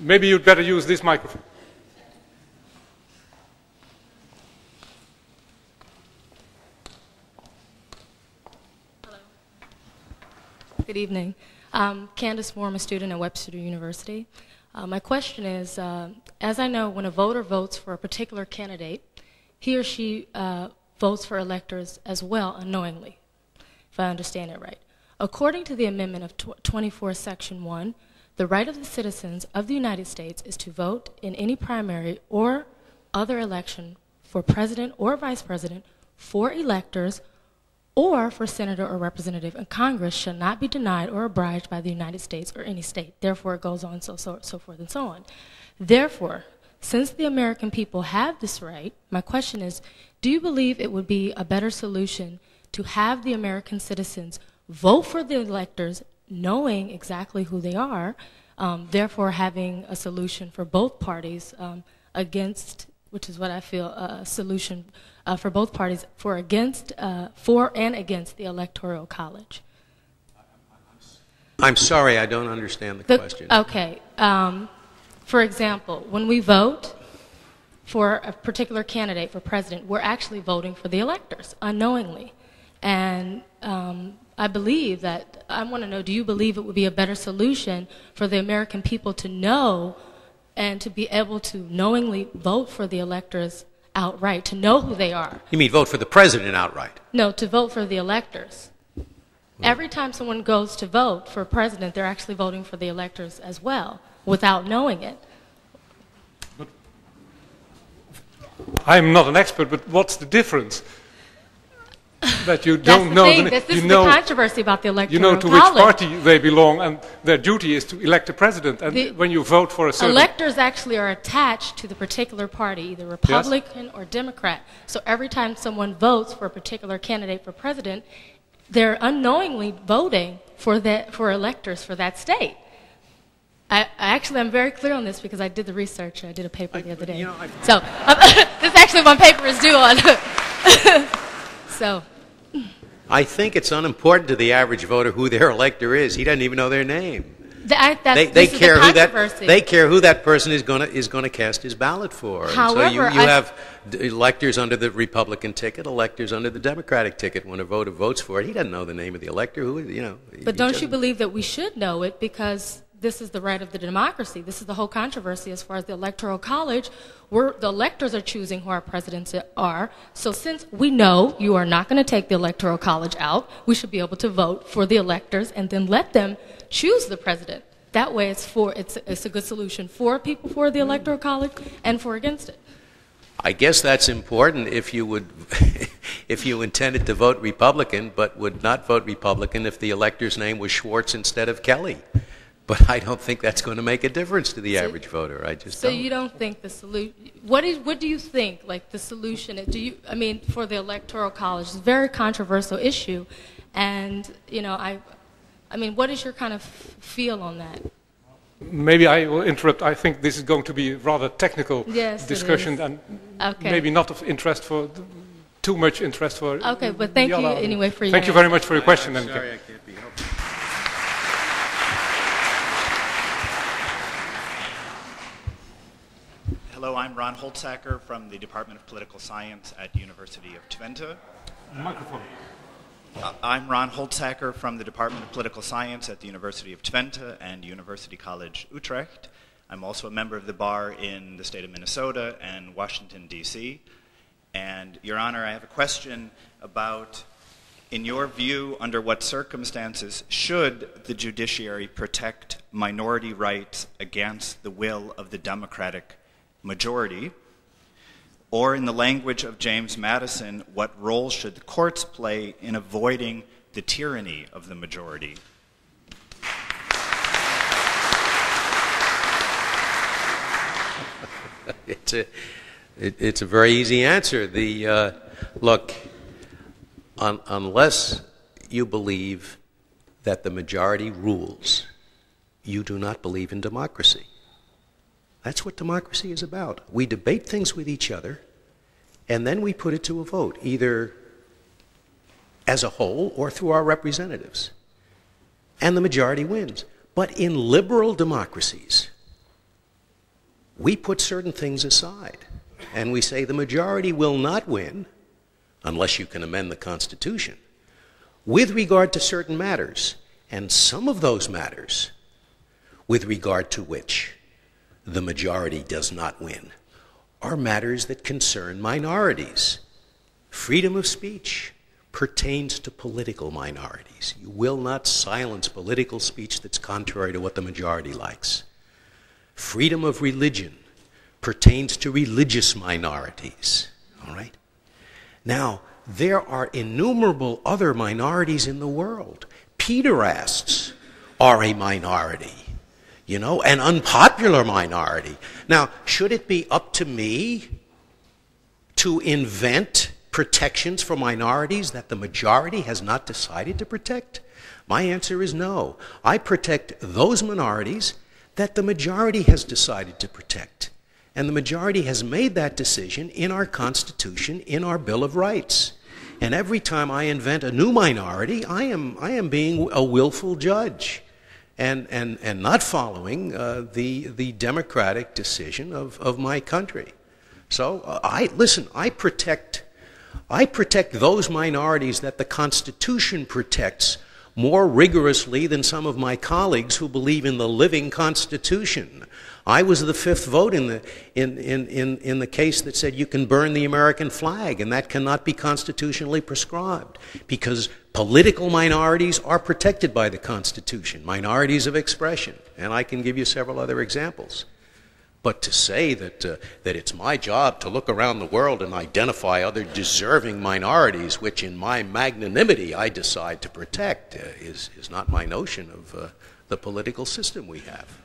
Maybe you'd better use this microphone. Good evening. Um, Candace Warm, a student at Webster University. Uh, my question is, uh, as I know, when a voter votes for a particular candidate, he or she uh, votes for electors as well, unknowingly, if I understand it right. According to the amendment of twenty-four, section one, the right of the citizens of the United States is to vote in any primary or other election for president or vice president, for electors, or for senator or representative in Congress, shall not be denied or obliged by the United States or any state. Therefore, it goes on so, so, so forth and so on. Therefore, since the American people have this right, my question is, do you believe it would be a better solution to have the American citizens vote for the electors knowing exactly who they are, um, therefore having a solution for both parties um, against, which is what I feel a uh, solution uh, for both parties, for against, uh, for and against the Electoral College. I'm sorry, I don't understand the, the question. Okay. Um, for example, when we vote for a particular candidate for president, we're actually voting for the electors unknowingly. And um, I believe that, I want to know, do you believe it would be a better solution for the American people to know and to be able to knowingly vote for the electors outright, to know who they are? You mean vote for the president outright? No, to vote for the electors. Well, every time someone goes to vote for president, they're actually voting for the electors as well, without knowing it. But I'm not an expert, but what's the difference? That you don't know. That's the thing. That's, this is the controversy about the electoral college. You know to which party they belong, and their duty is to elect a president. And the when you vote for a certain... Electors actually are attached to the particular party, either Republican yes. or Democrat. So every time someone votes for a particular candidate for president, they're unknowingly voting for, that, for electors for that state. I, actually, I'm very clear on this because I did the research. I did a paper I, the other day. You know, I, so this actually my paper is due on. So... I think it's unimportant to the average voter who their elector is. He doesn't even know their name. That, they, they, care the who that, they care who that person is going to, is going to cast his ballot for. However, and so you, you have electors under the Republican ticket, electors under the Democratic ticket. When a voter votes for it, he doesn't know the name of the elector. Who, you know, but don't doesn't. you believe that we should know it because this is the right of the democracy. This is the whole controversy as far as the Electoral College, where the electors are choosing who our presidents are. So since we know you are not going to take the Electoral College out, we should be able to vote for the electors and then let them choose the president. That way it's, for, it's, it's a good solution for people for the Electoral College and for against it. I guess that's important if you would, if you intended to vote Republican, but would not vote Republican if the elector's name was Schwartz instead of Kelly. But I don't think that's going to make a difference to the so, average voter. I just so don't. You don't think the solution? What is? What do you think? Like the solution? Do you? I mean, for the Electoral College, it's a very controversial issue, and you know, I, I mean, what is your kind of feel on that? Maybe I will interrupt. I think this is going to be a rather technical yes, discussion and okay. maybe not of interest for, too much interest for. Okay, but thank you anyway for your Thank you very much for your question. I'm sorry I can't be helpful. Hello, I'm Ron Holtzacker from the Department of Political Science at University of Twente. Microphone. I'm Ron Holtzacker from the Department of Political Science at the University of Twente and University College Utrecht. I'm also a member of the bar in the state of Minnesota and Washington, D C. And, Your Honor, I have a question about, in your view, under what circumstances should the judiciary protect minority rights against the will of the Democratic majority? Or, in the language of James Madison, what role should the courts play in avoiding the tyranny of the majority? It's a, it, it's a very easy answer. The, uh, look, un, unless you believe that the majority rules, you do not believe in democracy. That's what democracy is about. We debate things with each other, and then we put it to a vote, either as a whole or through our representatives. And the majority wins. But in liberal democracies, we put certain things aside, and we say the majority will not win, unless you can amend the Constitution, with regard to certain matters, and some of those matters with regard to which the majority does not win, are matters that concern minorities. Freedom of speech pertains to political minorities. You will not silence political speech that's contrary to what the majority likes. Freedom of religion pertains to religious minorities, all right? Now, there are innumerable other minorities in the world. Pederasts are a minority. You know, an unpopular minority. Now, should it be up to me to invent protections for minorities that the majority has not decided to protect? My answer is no. I protect those minorities that the majority has decided to protect. And the majority has made that decision in our Constitution, in our Bill of Rights. And every time I invent a new minority, I am, I am being a willful judge. And, and, and not following uh, the, the democratic decision of, of my country. So, uh, I, listen, I protect, I protect those minorities that the Constitution protects more rigorously than some of my colleagues who believe in the living Constitution. I was the fifth vote in the, in, in, in, in the case that said you can burn the American flag, and that cannot be constitutionally prescribed, because political minorities are protected by the Constitution, minorities of expression, and I can give you several other examples. But to say that, uh, that it's my job to look around the world and identify other deserving minorities, which in my magnanimity I decide to protect, uh, is, is not my notion of uh, the political system we have.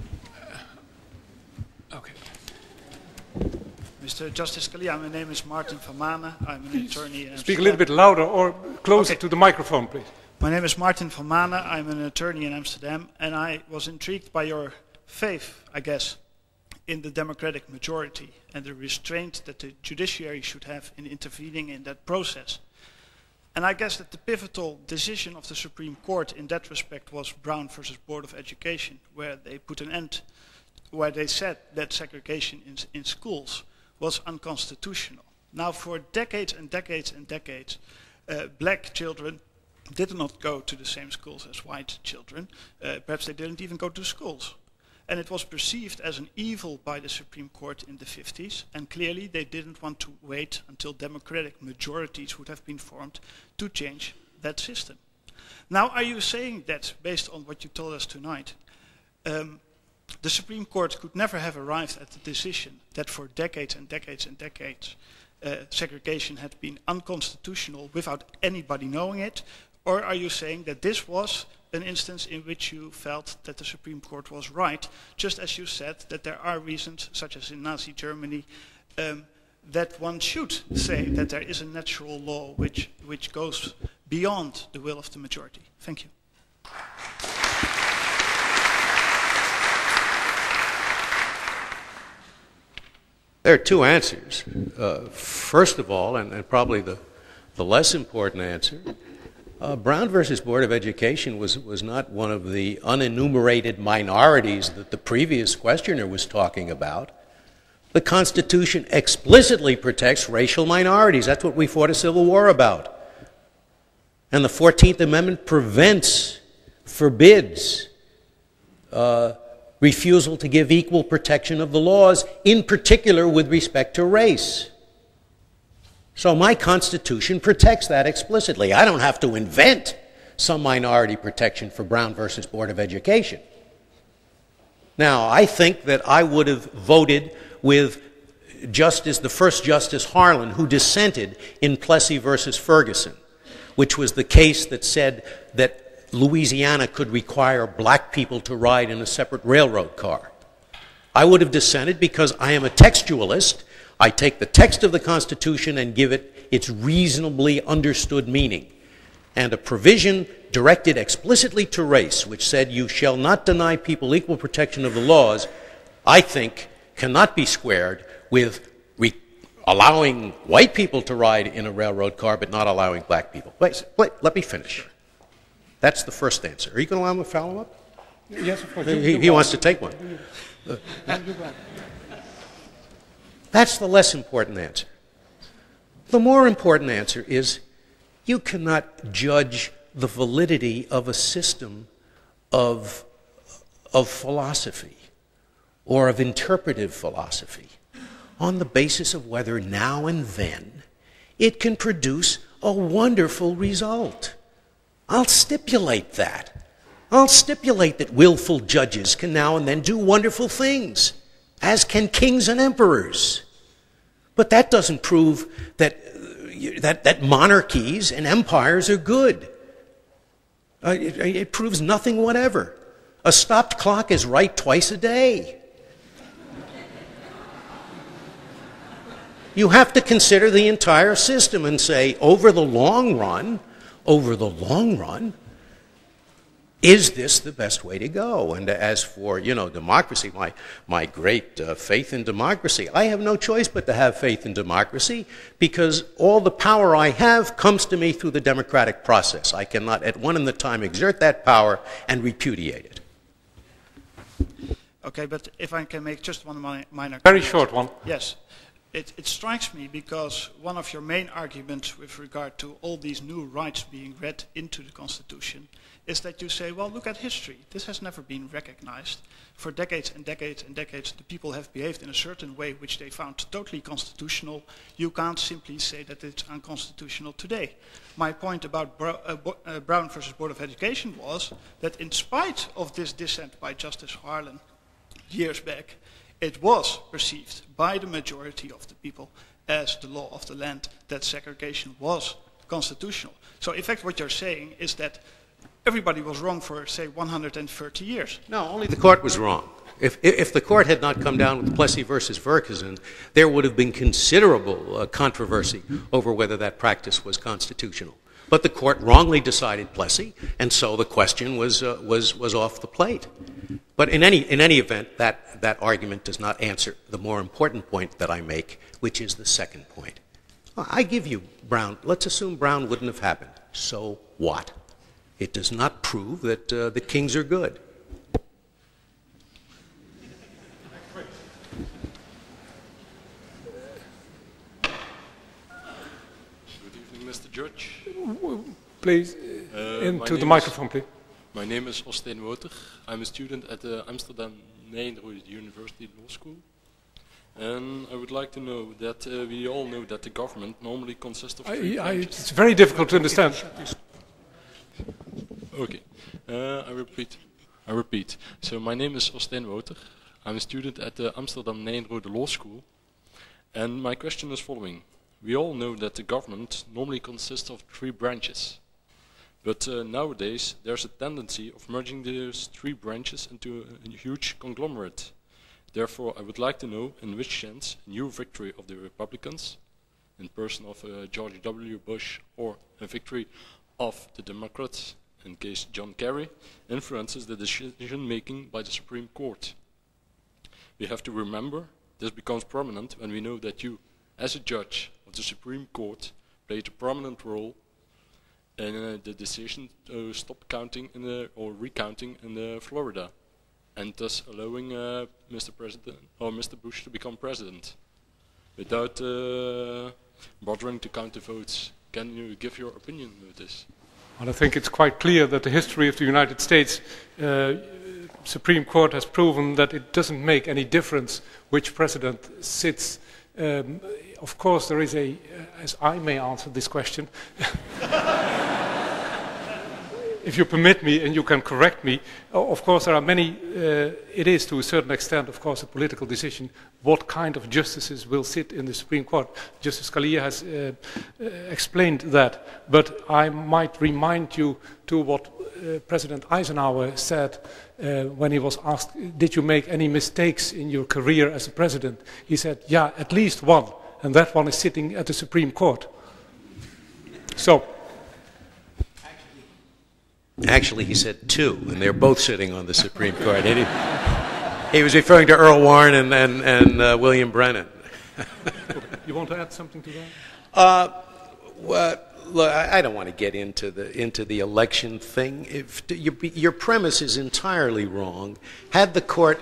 Uh, okay. Mister Justice Scalia, my name is Martin van Maanen. I'm an please attorney. In speak a little bit louder or closer okay. to the microphone, please. My name is Martin van Maanen. I'm an attorney in Amsterdam, and I was intrigued by your faith, I guess, in the democratic majority and the restraint that the judiciary should have in intervening in that process. And I guess that the pivotal decision of the Supreme Court in that respect was Brown versus Board of Education, where they put an end, where they said that segregation in, in schools was unconstitutional. Now, for decades and decades and decades, uh, black children did not go to the same schools as white children. Uh, perhaps they didn't even go to schools. And it was perceived as an evil by the Supreme Court in the fifties, and clearly they didn't want to wait until democratic majorities would have been formed to change that system. Now, are you saying that, based on what you told us tonight, um, the Supreme Court could never have arrived at the decision that for decades and decades and decades uh, segregation had been unconstitutional without anybody knowing it? Or are you saying that this was an instance in which you felt that the Supreme Court was right, just as you said that there are reasons, such as in Nazi Germany, um, that one should say that there is a natural law which, which goes beyond the will of the majority? Thank you. There are two answers. Uh, first of all, and, and probably the, the less important answer, Uh, Brown versus Board of Education was, was not one of the unenumerated minorities that the previous questioner was talking about. The Constitution explicitly protects racial minorities. That's what we fought a civil war about. And the fourteenth Amendment prevents, forbids, uh, refusal to give equal protection of the laws, in particular with respect to race. So my Constitution protects that explicitly. I don't have to invent some minority protection for Brown versus Board of Education. Now, I think that I would have voted with Justice, the first Justice Harlan, who dissented in Plessy versus Ferguson, which was the case that said that Louisiana could require black people to ride in a separate railroad car. I would have dissented because I am a textualist. I take the text of the Constitution and give it its reasonably understood meaning. And a provision directed explicitly to race, which said you shall not deny people equal protection of the laws, I think cannot be squared with re allowing white people to ride in a railroad car but not allowing black people. Wait, wait, let me finish. That's the first answer. Are you going to allow him a follow-up? Yes, of course. He, he, he wants to take one. Uh, That's the less important answer. The more important answer is you cannot judge the validity of a system of, of philosophy or of interpretive philosophy on the basis of whether now and then it can produce a wonderful result. I'll stipulate that. I'll stipulate that willful judges can now and then do wonderful things, as can kings and emperors. But that doesn't prove that, that, that monarchies and empires are good. Uh, it, it proves nothing whatever. A stopped clock is right twice a day. You have to consider the entire system and say, over the long run, over the long run, is this the best way to go? And as for, you know, democracy, my, my great uh, faith in democracy, I have no choice but to have faith in democracy because all the power I have comes to me through the democratic process. I cannot at one and the time exert that power and repudiate it. Okay, but if I can make just one minor comment. Very short one. Yes. It, it strikes me because one of your main arguments with regard to all these new rights being read into the Constitution is that you say, well, look at history. This has never been recognized. For decades and decades and decades, the people have behaved in a certain way which they found totally constitutional. You can't simply say that it's unconstitutional today. My point about Bro uh, Bo uh, Brown versus Board of Education was that in spite of this dissent by Justice Harlan years back, it was perceived by the majority of the people as the law of the land that segregation was constitutional. So in fact, what you're saying is that everybody was wrong for, say, one hundred thirty years. No, only the court was wrong. If, if the court had not come down with Plessy versus Ferguson, there would have been considerable uh, controversy over whether that practice was constitutional. But the court wrongly decided Plessy, and so the question was, uh, was, was off the plate. But in any, in any event, that, that argument does not answer the more important point that I make, which is the second point. I give you Brown. Let's assume Brown wouldn't have happened. So what? It does not prove that uh, the kings are good. Good evening, Mister Judge. Please. Uh, into the microphone, please. My name is Osteen Wouter. I'm a student at the Amsterdam/Nyenrode University Law School. And I would like to know that uh, we all know that the government normally consists of three I, I, It's very difficult to understand. Okay, uh, I repeat. I repeat. So my name is Osteen Wouter. I'm a student at the Amsterdam/Nyenrode Law School. And my question is following. We all know that the government normally consists of three branches. But uh, nowadays there's a tendency of merging these three branches into a, a huge conglomerate. Therefore, I would like to know in which sense a new victory of the Republicans, in person of uh, George W. Bush, or a victory of the Democrats, in case John Kerry, influences the decision-making by the Supreme Court. We have to remember this becomes prominent when we know that you, as a judge of the Supreme Court, played a prominent role in uh, the decision to stop counting in the, or recounting in the Florida, and thus allowing uh, Mister President or Mister Bush to become president. Without uh, bothering to count the votes, can you give your opinion on this? Well, I think it's quite clear that the history of the United States uh, Supreme Court has proven that it doesn't make any difference which president sits. Um, of course, there is a, uh, as I may answer this question, if you permit me and you can correct me, of course there are many, uh, it is to a certain extent of course a political decision what kind of justices will sit in the Supreme Court. Justice Scalia has uh, explained that, but I might remind you to what uh, President Eisenhower said uh, when he was asked, did you make any mistakes in your career as a president? He said, yeah, at least one, and that one is sitting at the Supreme Court. So. Actually, he said two, and they're both sitting on the Supreme Court. He, he was referring to Earl Warren and, and, and uh, William Brennan. You want to add something to that? Uh, well, look, I don't want to get into the, into the election thing. If, you, your premise is entirely wrong. Had the court,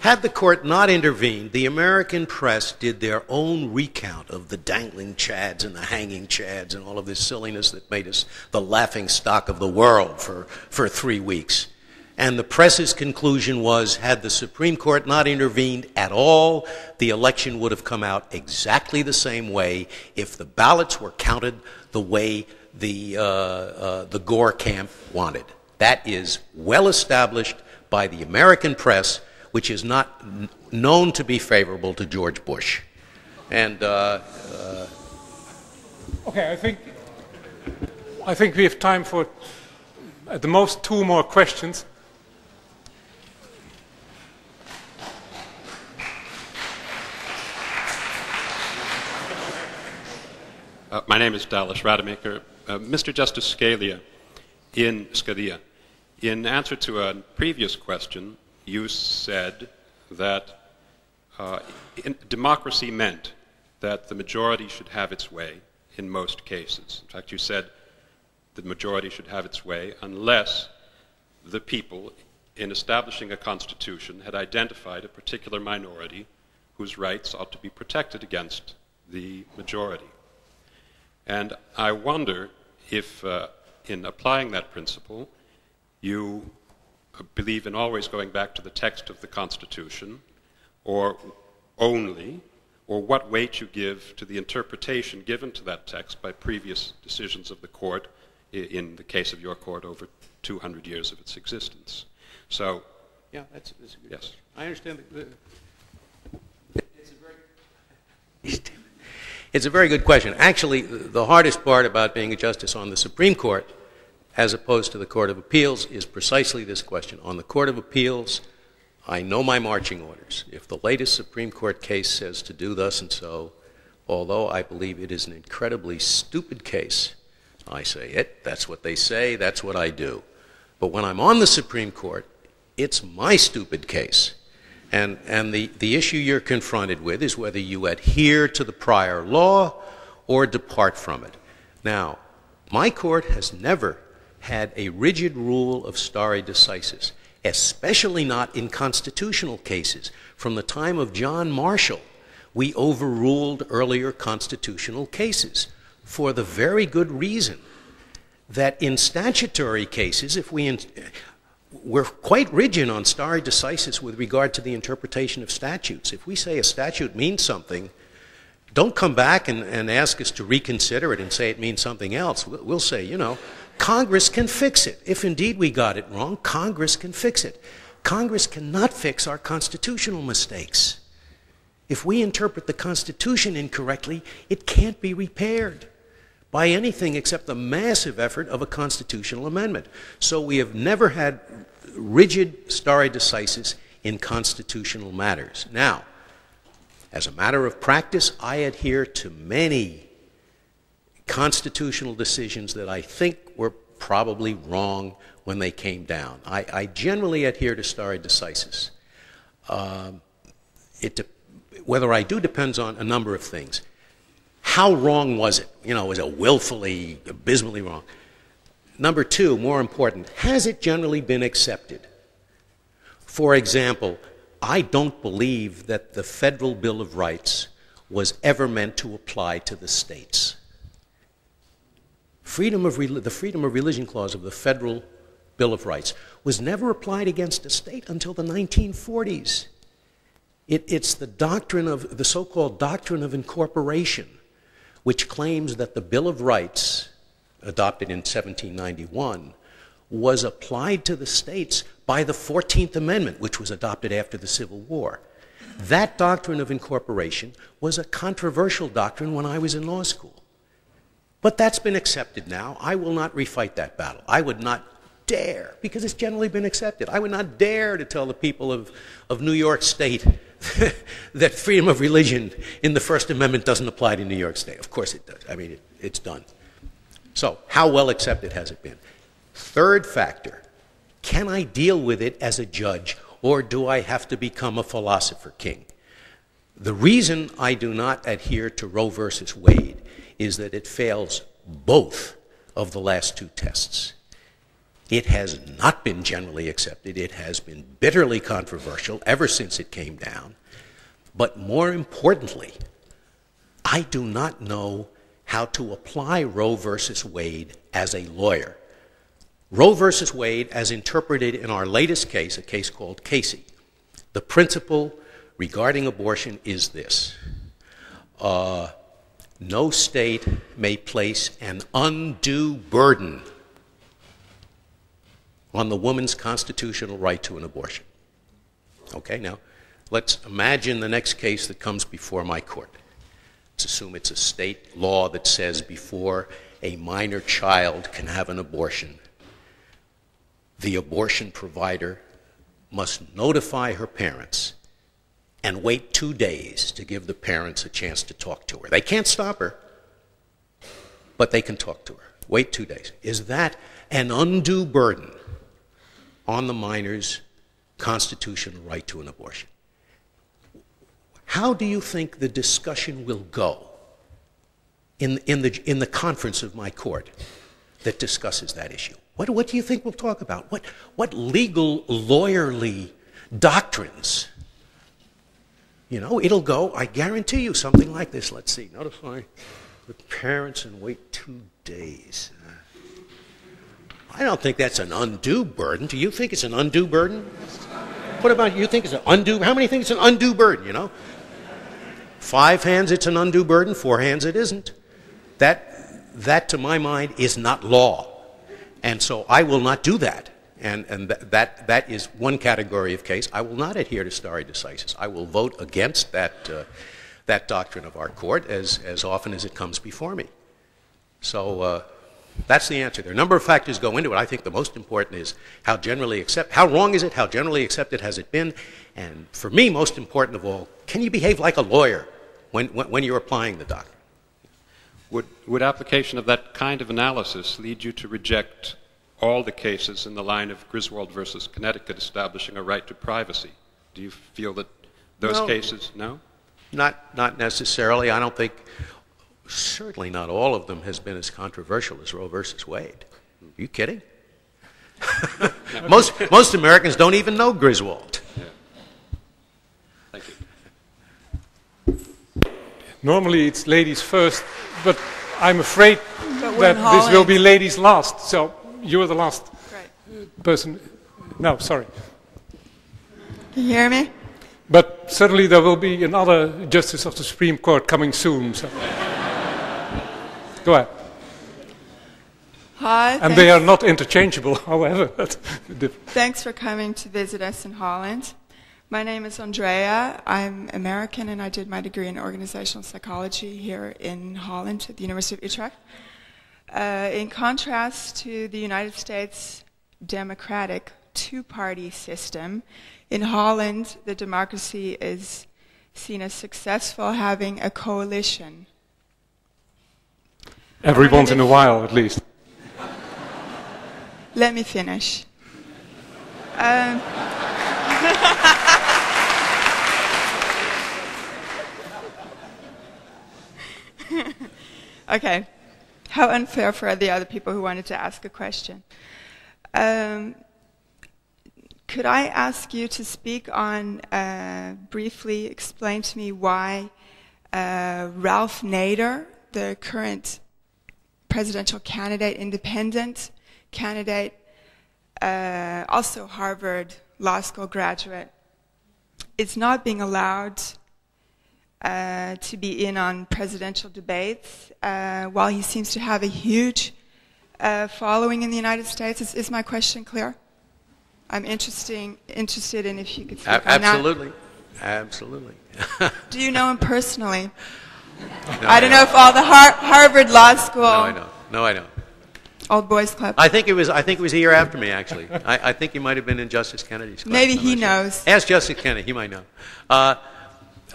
had the court not intervened, the American press did their own recount of the dangling chads and the hanging chads and all of this silliness that made us the laughing stock of the world for, for three weeks. And the press's conclusion was, had the Supreme Court not intervened at all, the election would have come out exactly the same way if the ballots were counted the way the, uh, uh, the Gore camp wanted. That is well established by the American press, which is not known to be favorable to George Bush. And uh, uh okay, I think I think we have time for at the most two more questions. Uh, my name is Dallas Rademacher. Uh, Mister Justice Scalia, in Scalia, in answer to a previous question, you said that uh, in, democracy meant that the majority should have its way in most cases. In fact, you said the majority should have its way unless the people, in establishing a constitution, had identified a particular minority whose rights ought to be protected against the majority. And I wonder if, uh, in applying that principle, you believe in always going back to the text of the Constitution, or only, or what weight you give to the interpretation given to that text by previous decisions of the court, in the case of your court, over two hundred years of its existence. So, yeah, that's, that's a good yes. Question. I understand that. It's a very it's a very good question. Actually, the hardest part about being a justice on the Supreme Court, as opposed to the Court of Appeals, is precisely this question. On the Court of Appeals, I know my marching orders. If the latest Supreme Court case says to do thus and so, although I believe it is an incredibly stupid case, I say it, that's what they say, that's what I do. But when I'm on the Supreme Court, it's my stupid case. And, and the, the issue you're confronted with is whether you adhere to the prior law or depart from it. Now, my court has never had a rigid rule of stare decisis, especially not in constitutional cases. From the time of John Marshall, we overruled earlier constitutional cases for the very good reason that in statutory cases, if we, in, we're quite rigid on stare decisis with regard to the interpretation of statutes. If we say a statute means something, don't come back and, and ask us to reconsider it and say it means something else. We'll, we'll say, you know, Congress can fix it. If indeed we got it wrong, Congress can fix it. Congress cannot fix our constitutional mistakes. If we interpret the Constitution incorrectly, it can't be repaired by anything except the massive effort of a constitutional amendment. So we have never had rigid stare decisis in constitutional matters. Now, as a matter of practice, I adhere to many constitutional decisions that I think were probably wrong when they came down. I, I generally adhere to stare decisis. Um, it depends. Whether I do depends on a number of things. How wrong was it? You know, was it willfully, abysmally wrong? Number two, more important, has it generally been accepted? For example, I don't believe that the Federal Bill of Rights was ever meant to apply to the states. Freedom of the Freedom of Religion Clause of the Federal Bill of Rights was never applied against a state until the nineteen forties. It, it's the doctrine of, the so-called doctrine of incorporation, which claims that the Bill of Rights, adopted in seventeen ninety-one, was applied to the states by the fourteenth Amendment, which was adopted after the Civil War. That doctrine of incorporation was a controversial doctrine when I was in law school. But that's been accepted now. I will not refight that battle. I would not dare, because it's generally been accepted. I would not dare to tell the people of, of New York State that freedom of religion in the First Amendment doesn't apply to New York State. Of course it does. I mean, it, it's done. So, how well accepted has it been? Third factor, can I deal with it as a judge, or do I have to become a philosopher king? The reason I do not adhere to Roe versus Wade is that it fails both of the last two tests. It has not been generally accepted. It has been bitterly controversial ever since it came down. But more importantly, I do not know how to apply Roe versus Wade as a lawyer. Roe versus Wade, as interpreted in our latest case, a case called Casey, the principle regarding abortion is this. Uh, no state may place an undue burden on the woman's constitutional right to an abortion. Okay, now, let's imagine the next case that comes before my court. Let's assume it's a state law that says before a minor child can have an abortion, the abortion provider must notify her parents and wait two days to give the parents a chance to talk to her. They can't stop her, but they can talk to her. Wait two days. Is that an undue burden on the minor's constitutional right to an abortion? How do you think the discussion will go in, in, the, in the conference of my court that discusses that issue? What, what do you think we'll talk about? What, what legal, lawyerly doctrines? You know, it'll go, I guarantee you, something like this. Let's see, notify the parents and wait two days. I don't think that's an undue burden. Do you think it's an undue burden? What about you think it's an undue? How many think it's an undue burden, you know? Five hands, it's an undue burden. Four hands, it isn't. That, that to my mind, is not law. And so I will not do that. And, and th that, that is one category of case. I will not adhere to stare decisis. I will vote against that, uh, that doctrine of our court as, as often as it comes before me. So, uh, that's the answer. There are a number of factors go into it. I think the most important is how generally accept, how wrong is it, how generally accepted has it been, and for me, most important of all, can you behave like a lawyer when, when, when you're applying the doctrine? Would, would application of that kind of analysis lead you to reject all the cases in the line of Griswold versus Connecticut establishing a right to privacy? Do you feel that those no, cases, no? Not, not necessarily. I don't think... Certainly not all of them has been as controversial as Roe versus Wade. Are you kidding? most, most Americans don't even know Griswold. Yeah. Thank you. Normally it's ladies first, but I'm afraid that this will be ladies last, so you are the last right. person. No, sorry. Can you hear me? But certainly there will be another Justice of the Supreme Court coming soon. So. Go ahead. Hi, and they are not interchangeable, however. Thanks for coming to visit us in Holland. My name is Andrea. I'm American, and I did my degree in organizational psychology here in Holland at the University of Utrecht. Uh, in contrast to the United States democratic two-party system, in Holland the democracy is seen as successful having a coalition. Every once in a while, at least. Let me finish. Um, okay. How unfair for the other people who wanted to ask a question. Um, could I ask you to speak on, uh, briefly explain to me why uh, Ralph Nader, the current presidential candidate, independent candidate, uh, also Harvard Law School graduate, is not being allowed uh, to be in on presidential debates, uh, while he seems to have a huge uh, following in the United States. Is, is my question clear? I'm interesting, interested in if you could speak Absolutely. on that. Absolutely. Absolutely. Do you know him personally? No, I don't I know if all the Har Harvard Law School... No, I don't. No, I don't. Old Boys Club. I think it was. I think it was a year after me, actually. I, I think he might have been in Justice Kennedy's club. Maybe he knows. Ask Justice Kennedy. He might know. Uh,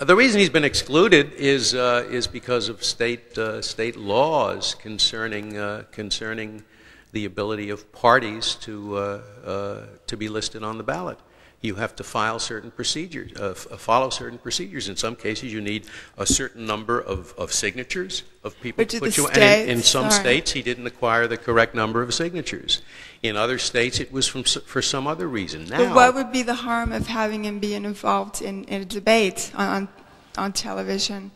the reason he's been excluded is uh, is because of state uh, state laws concerning uh, concerning the ability of parties to uh, uh, to be listed on the ballot. You have to file certain procedures, uh, follow certain procedures. In some cases, you need a certain number of, of signatures of people to put you in. And in, in some Sorry. states, he didn't acquire the correct number of signatures. In other states, it was from, for some other reason. Now, but what would be the harm of having him being involved in, in a debate on, on, on television?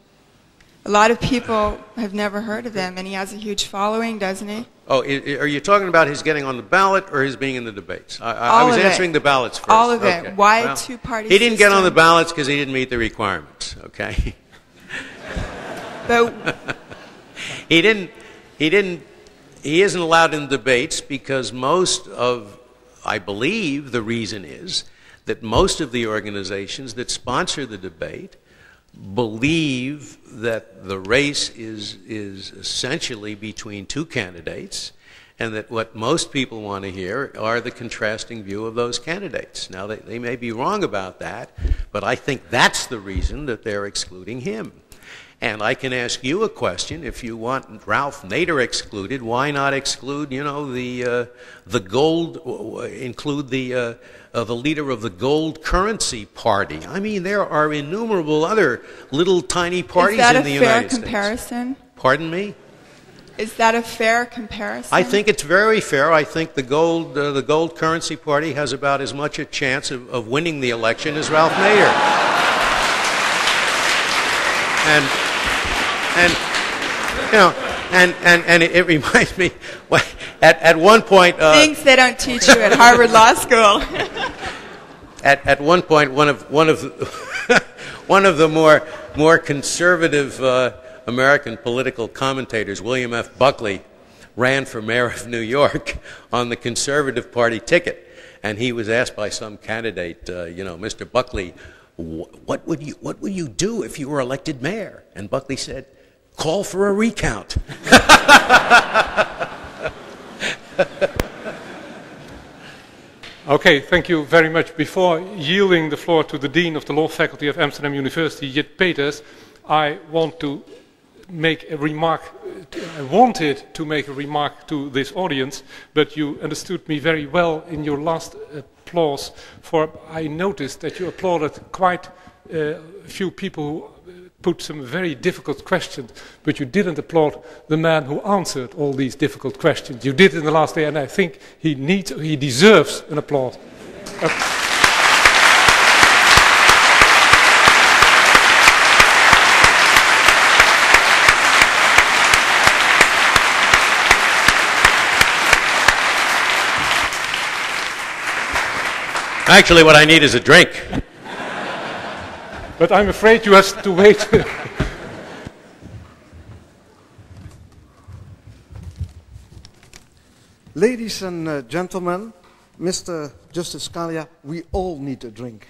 A lot of people have never heard of him, and he has a huge following, doesn't he? Oh, are you talking about his getting on the ballot or his being in the debates? I, I, I was answering it. the ballots first. All of okay. it. Why well, two-party He didn't system? get on the ballots because he didn't meet the requirements, okay? But he didn't, he didn't, he isn't allowed in debates because most of, I believe the reason is that most of the organizations that sponsor the debate believe that the race is, is essentially between two candidates, and that what most people want to hear are the contrasting view of those candidates. Now, they, they may be wrong about that, but I think that's the reason that they're excluding him. And I can ask you a question. If you want Ralph Nader excluded, why not exclude, you know, the, uh, the gold, uh, include the, uh, uh, the leader of the gold currency party? I mean, there are innumerable other little tiny parties in the United States. Is that a fair comparison? Pardon me? Is that a fair comparison? I think it's very fair. I think the gold, uh, the gold currency party has about as much a chance of, of winning the election as Ralph Nader. And, And, you know, and, and, and it, it reminds me, well, at, at one point... Uh, Things they don't teach you at Harvard Law School. at, at one point, one of, one of, one of the more, more conservative uh, American political commentators, William F. Buckley, ran for mayor of New York on the Conservative Party ticket. And he was asked by some candidate, uh, you know, Mister Buckley, what would, you, what would you do if you were elected mayor? And Buckley said, call for a recount. Okay, thank you very much. Before yielding the floor to the Dean of the Law Faculty of Amsterdam University, Jits Peters, I want to make a remark. I wanted to make a remark to this audience, but you understood me very well in your last applause, for I noticed that you applauded quite a uh, few people who put some very difficult questions, but you didn't applaud the man who answered all these difficult questions. You did in the last day, and I think he needs, he deserves an applause. Uh, Actually, what I need is a drink. But I'm afraid you have to wait. Ladies and uh, gentlemen, Mister Justice Scalia, we all need a drink.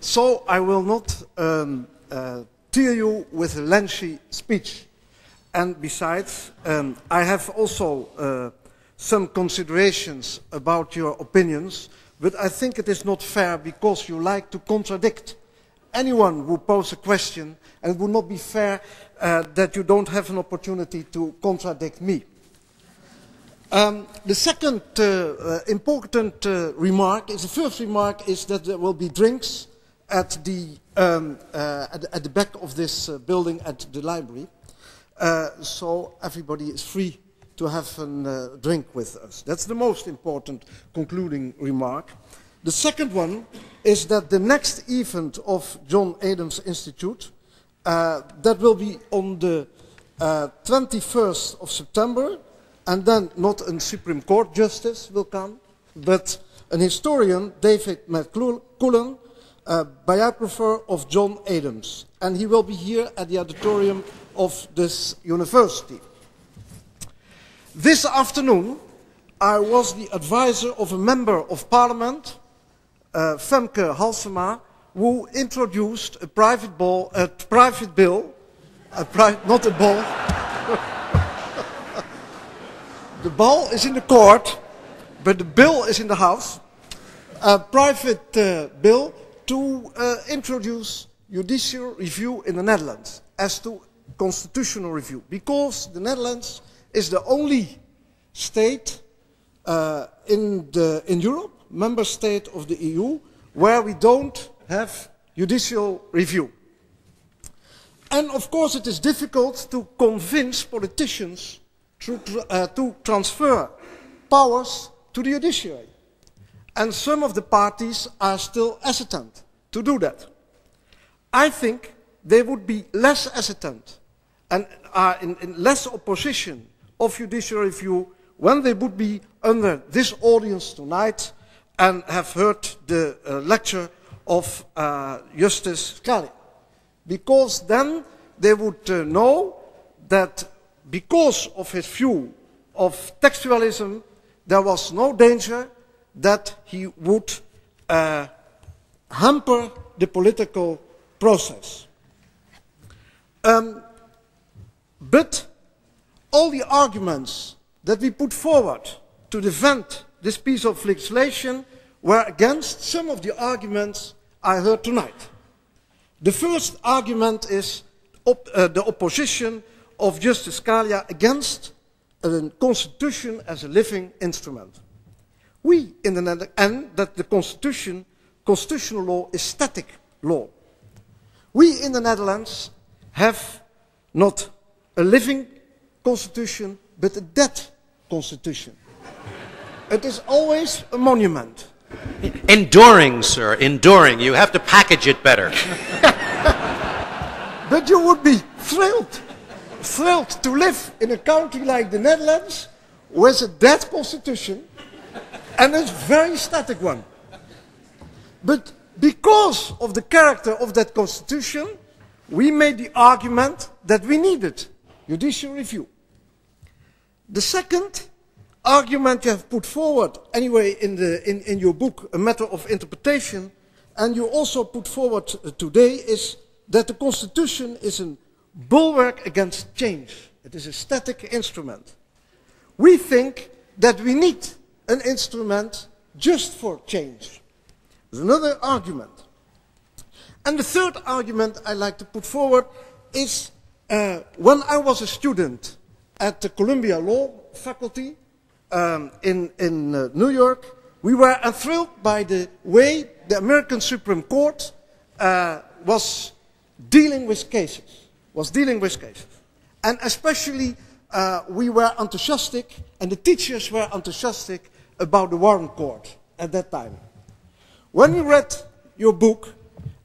So I will not um, uh, tear you with a lengthy speech. And besides, um, I have also uh, some considerations about your opinions, but I think it is not fair because you like to contradict anyone who poses a question, and it would not be fair uh, that you don't have an opportunity to contradict me. Um, the second uh, uh, important uh, remark is the first remark is that there will be drinks at the um, uh, at, at the back of this uh, building at the library, uh, so everybody is free to have a uh, drink with us. That's the most important concluding remark. The second one is that the next event of John Adams Institute uh, that will be on the uh, twenty-first of September. And then not a Supreme Court justice will come, but an historian, David McCullen, uh, biographer of John Adams. And he will be here at the auditorium of this university. This afternoon, I was the advisor of a member of parliament, uh, Femke Halsema, who introduced a private, ball, a private bill, a pri not a ball. The ball is in the court, but the bill is in the house, a private uh, bill to uh, introduce judicial review in the Netherlands as to constitutional review, because the Netherlands is the only state uh, in, the, in Europe, member state of the E U, where we don't have judicial review. And of course it is difficult to convince politicians To, uh, to transfer powers to the judiciary. And some of the parties are still hesitant to do that. I think they would be less hesitant and are in, in less opposition of judicial review when they would be under this audience tonight and have heard the uh, lecture of uh, Justice Scalia. Because then they would uh, know that because of his view of textualism, there was no danger that he would uh, hamper the political process. Um, but all the arguments that we put forward to defend this piece of legislation were against some of the arguments I heard tonight. The first argument is op- uh, the opposition of Justice Scalia against the Constitution as a living instrument. We in the Netherlands, and that the Constitution, constitutional law is static law. We in the Netherlands have not a living constitution, but a dead constitution. It is always a monument. Enduring, sir, enduring. You have to package it better. But you would be thrilled. thrilled to live in a country like the Netherlands with a dead constitution and a very static one. But because of the character of that constitution, we made the argument that we needed judicial review. The second argument you have put forward, anyway, in, the, in, in your book, A Matter of Interpretation, and you also put forward today, is that the constitution is an bulwark against change. It is a static instrument. We think that we need an instrument just for change. There's another argument. And the third argument I like to put forward is uh, when I was a student at the Columbia Law Faculty um, in, in uh, New York, we were enthralled by the way the American Supreme Court uh, was dealing with cases. was dealing with cases. And especially uh, we were enthusiastic, and the teachers were enthusiastic about the Warren Court at that time. When we read your book,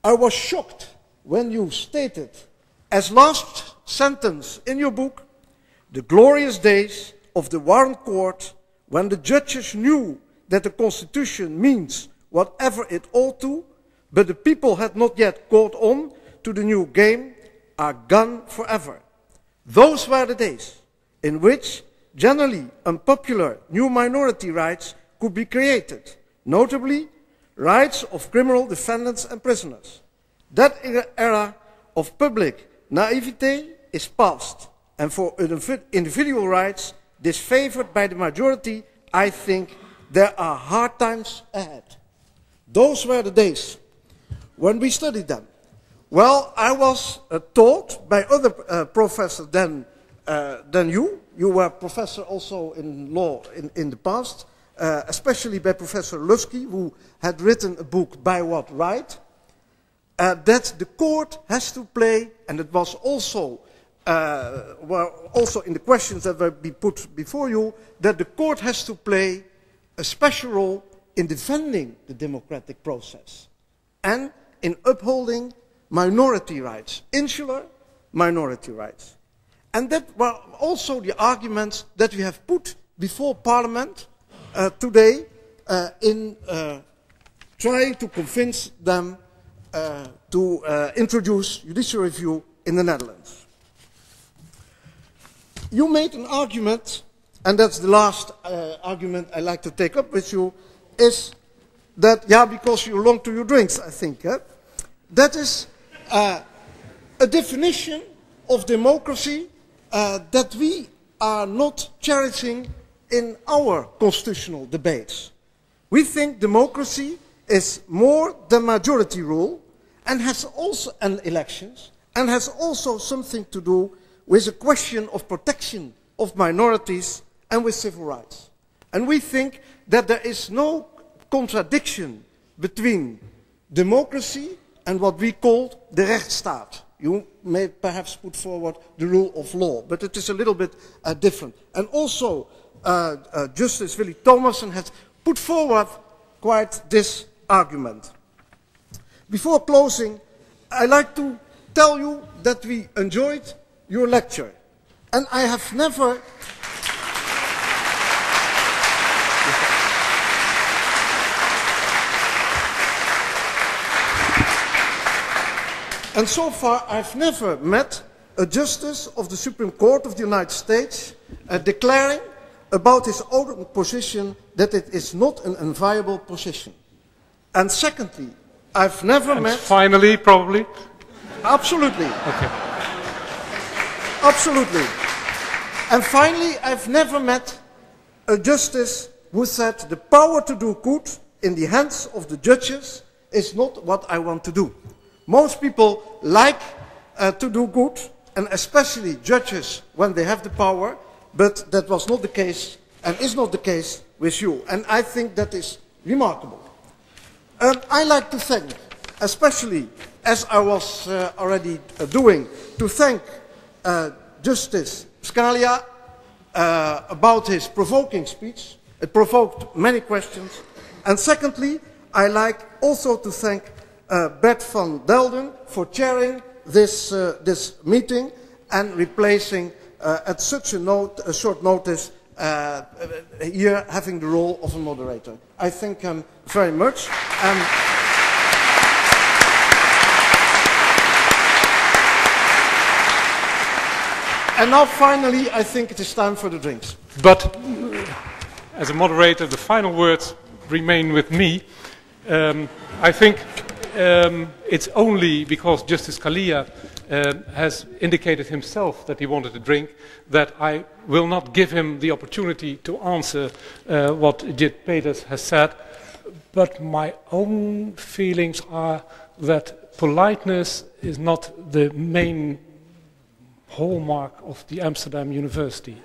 I was shocked when you stated, as last sentence in your book, the glorious days of the Warren Court when the judges knew that the Constitution means whatever it ought to, but the people had not yet caught on to the new game, are gone forever. Those were the days in which generally unpopular new minority rights could be created, notably rights of criminal defendants and prisoners. That era of public naivete is past, and for individual rights disfavored by the majority, I think there are hard times ahead. Those were the days when we studied them. Well, I was uh, taught by other uh, professors than, uh, than you. You were professor also in law in, in the past, uh, especially by Professor Lusky, who had written a book, By What Right? Uh, that the court has to play, and it was also, uh, well, also in the questions that will be put before you, that the court has to play a special role in defending the democratic process and in upholding minority rights, insular minority rights. And that were also the arguments that we have put before Parliament uh, today uh, in uh, trying to convince them uh, to uh, introduce judicial review in the Netherlands. You made an argument, and that's the last uh, argument I'd like to take up with you, is that, yeah, because you long to your drinks, I think, eh? That is... Uh, a definition of democracy uh, that we are not cherishing in our constitutional debates. We think democracy is more than majority rule and has also and elections and has also something to do with the question of protection of minorities and with civil rights. And we think that there is no contradiction between democracy and what we called the rechtsstaat. You may perhaps put forward the rule of law, but it is a little bit uh, different. And also, uh, uh, Justice Willy Thomason has put forward quite this argument. Before closing, I'd like to tell you that we enjoyed your lecture. And I have never... And so far, I've never met a justice of the Supreme Court of the United States uh, declaring about his own position that it is not an enviable position. And secondly, I've never and met... finally, probably? Absolutely. Okay. Absolutely. And finally, I've never met a justice who said the power to do good in the hands of the judges is not what I want to do. Most people like uh, to do good, and especially judges when they have the power, but that was not the case and is not the case with you. And I think that is remarkable. And I like to thank, especially as I was uh, already uh, doing, to thank uh, Justice Scalia uh, about his provoking speech. It provoked many questions. And secondly, I like also to thank Uh, Bert van Delden for chairing this, uh, this meeting and replacing uh, at such a, note, a short notice uh, here having the role of a moderator. I thank him very much. Um, and now finally I think it is time for the drinks. But as a moderator the final words remain with me. Um, I think Um, it's only because Justice Scalia uh, has indicated himself that he wanted a drink that I will not give him the opportunity to answer uh, what Jits Peters has said. But my own feelings are that politeness is not the main hallmark of the Amsterdam University.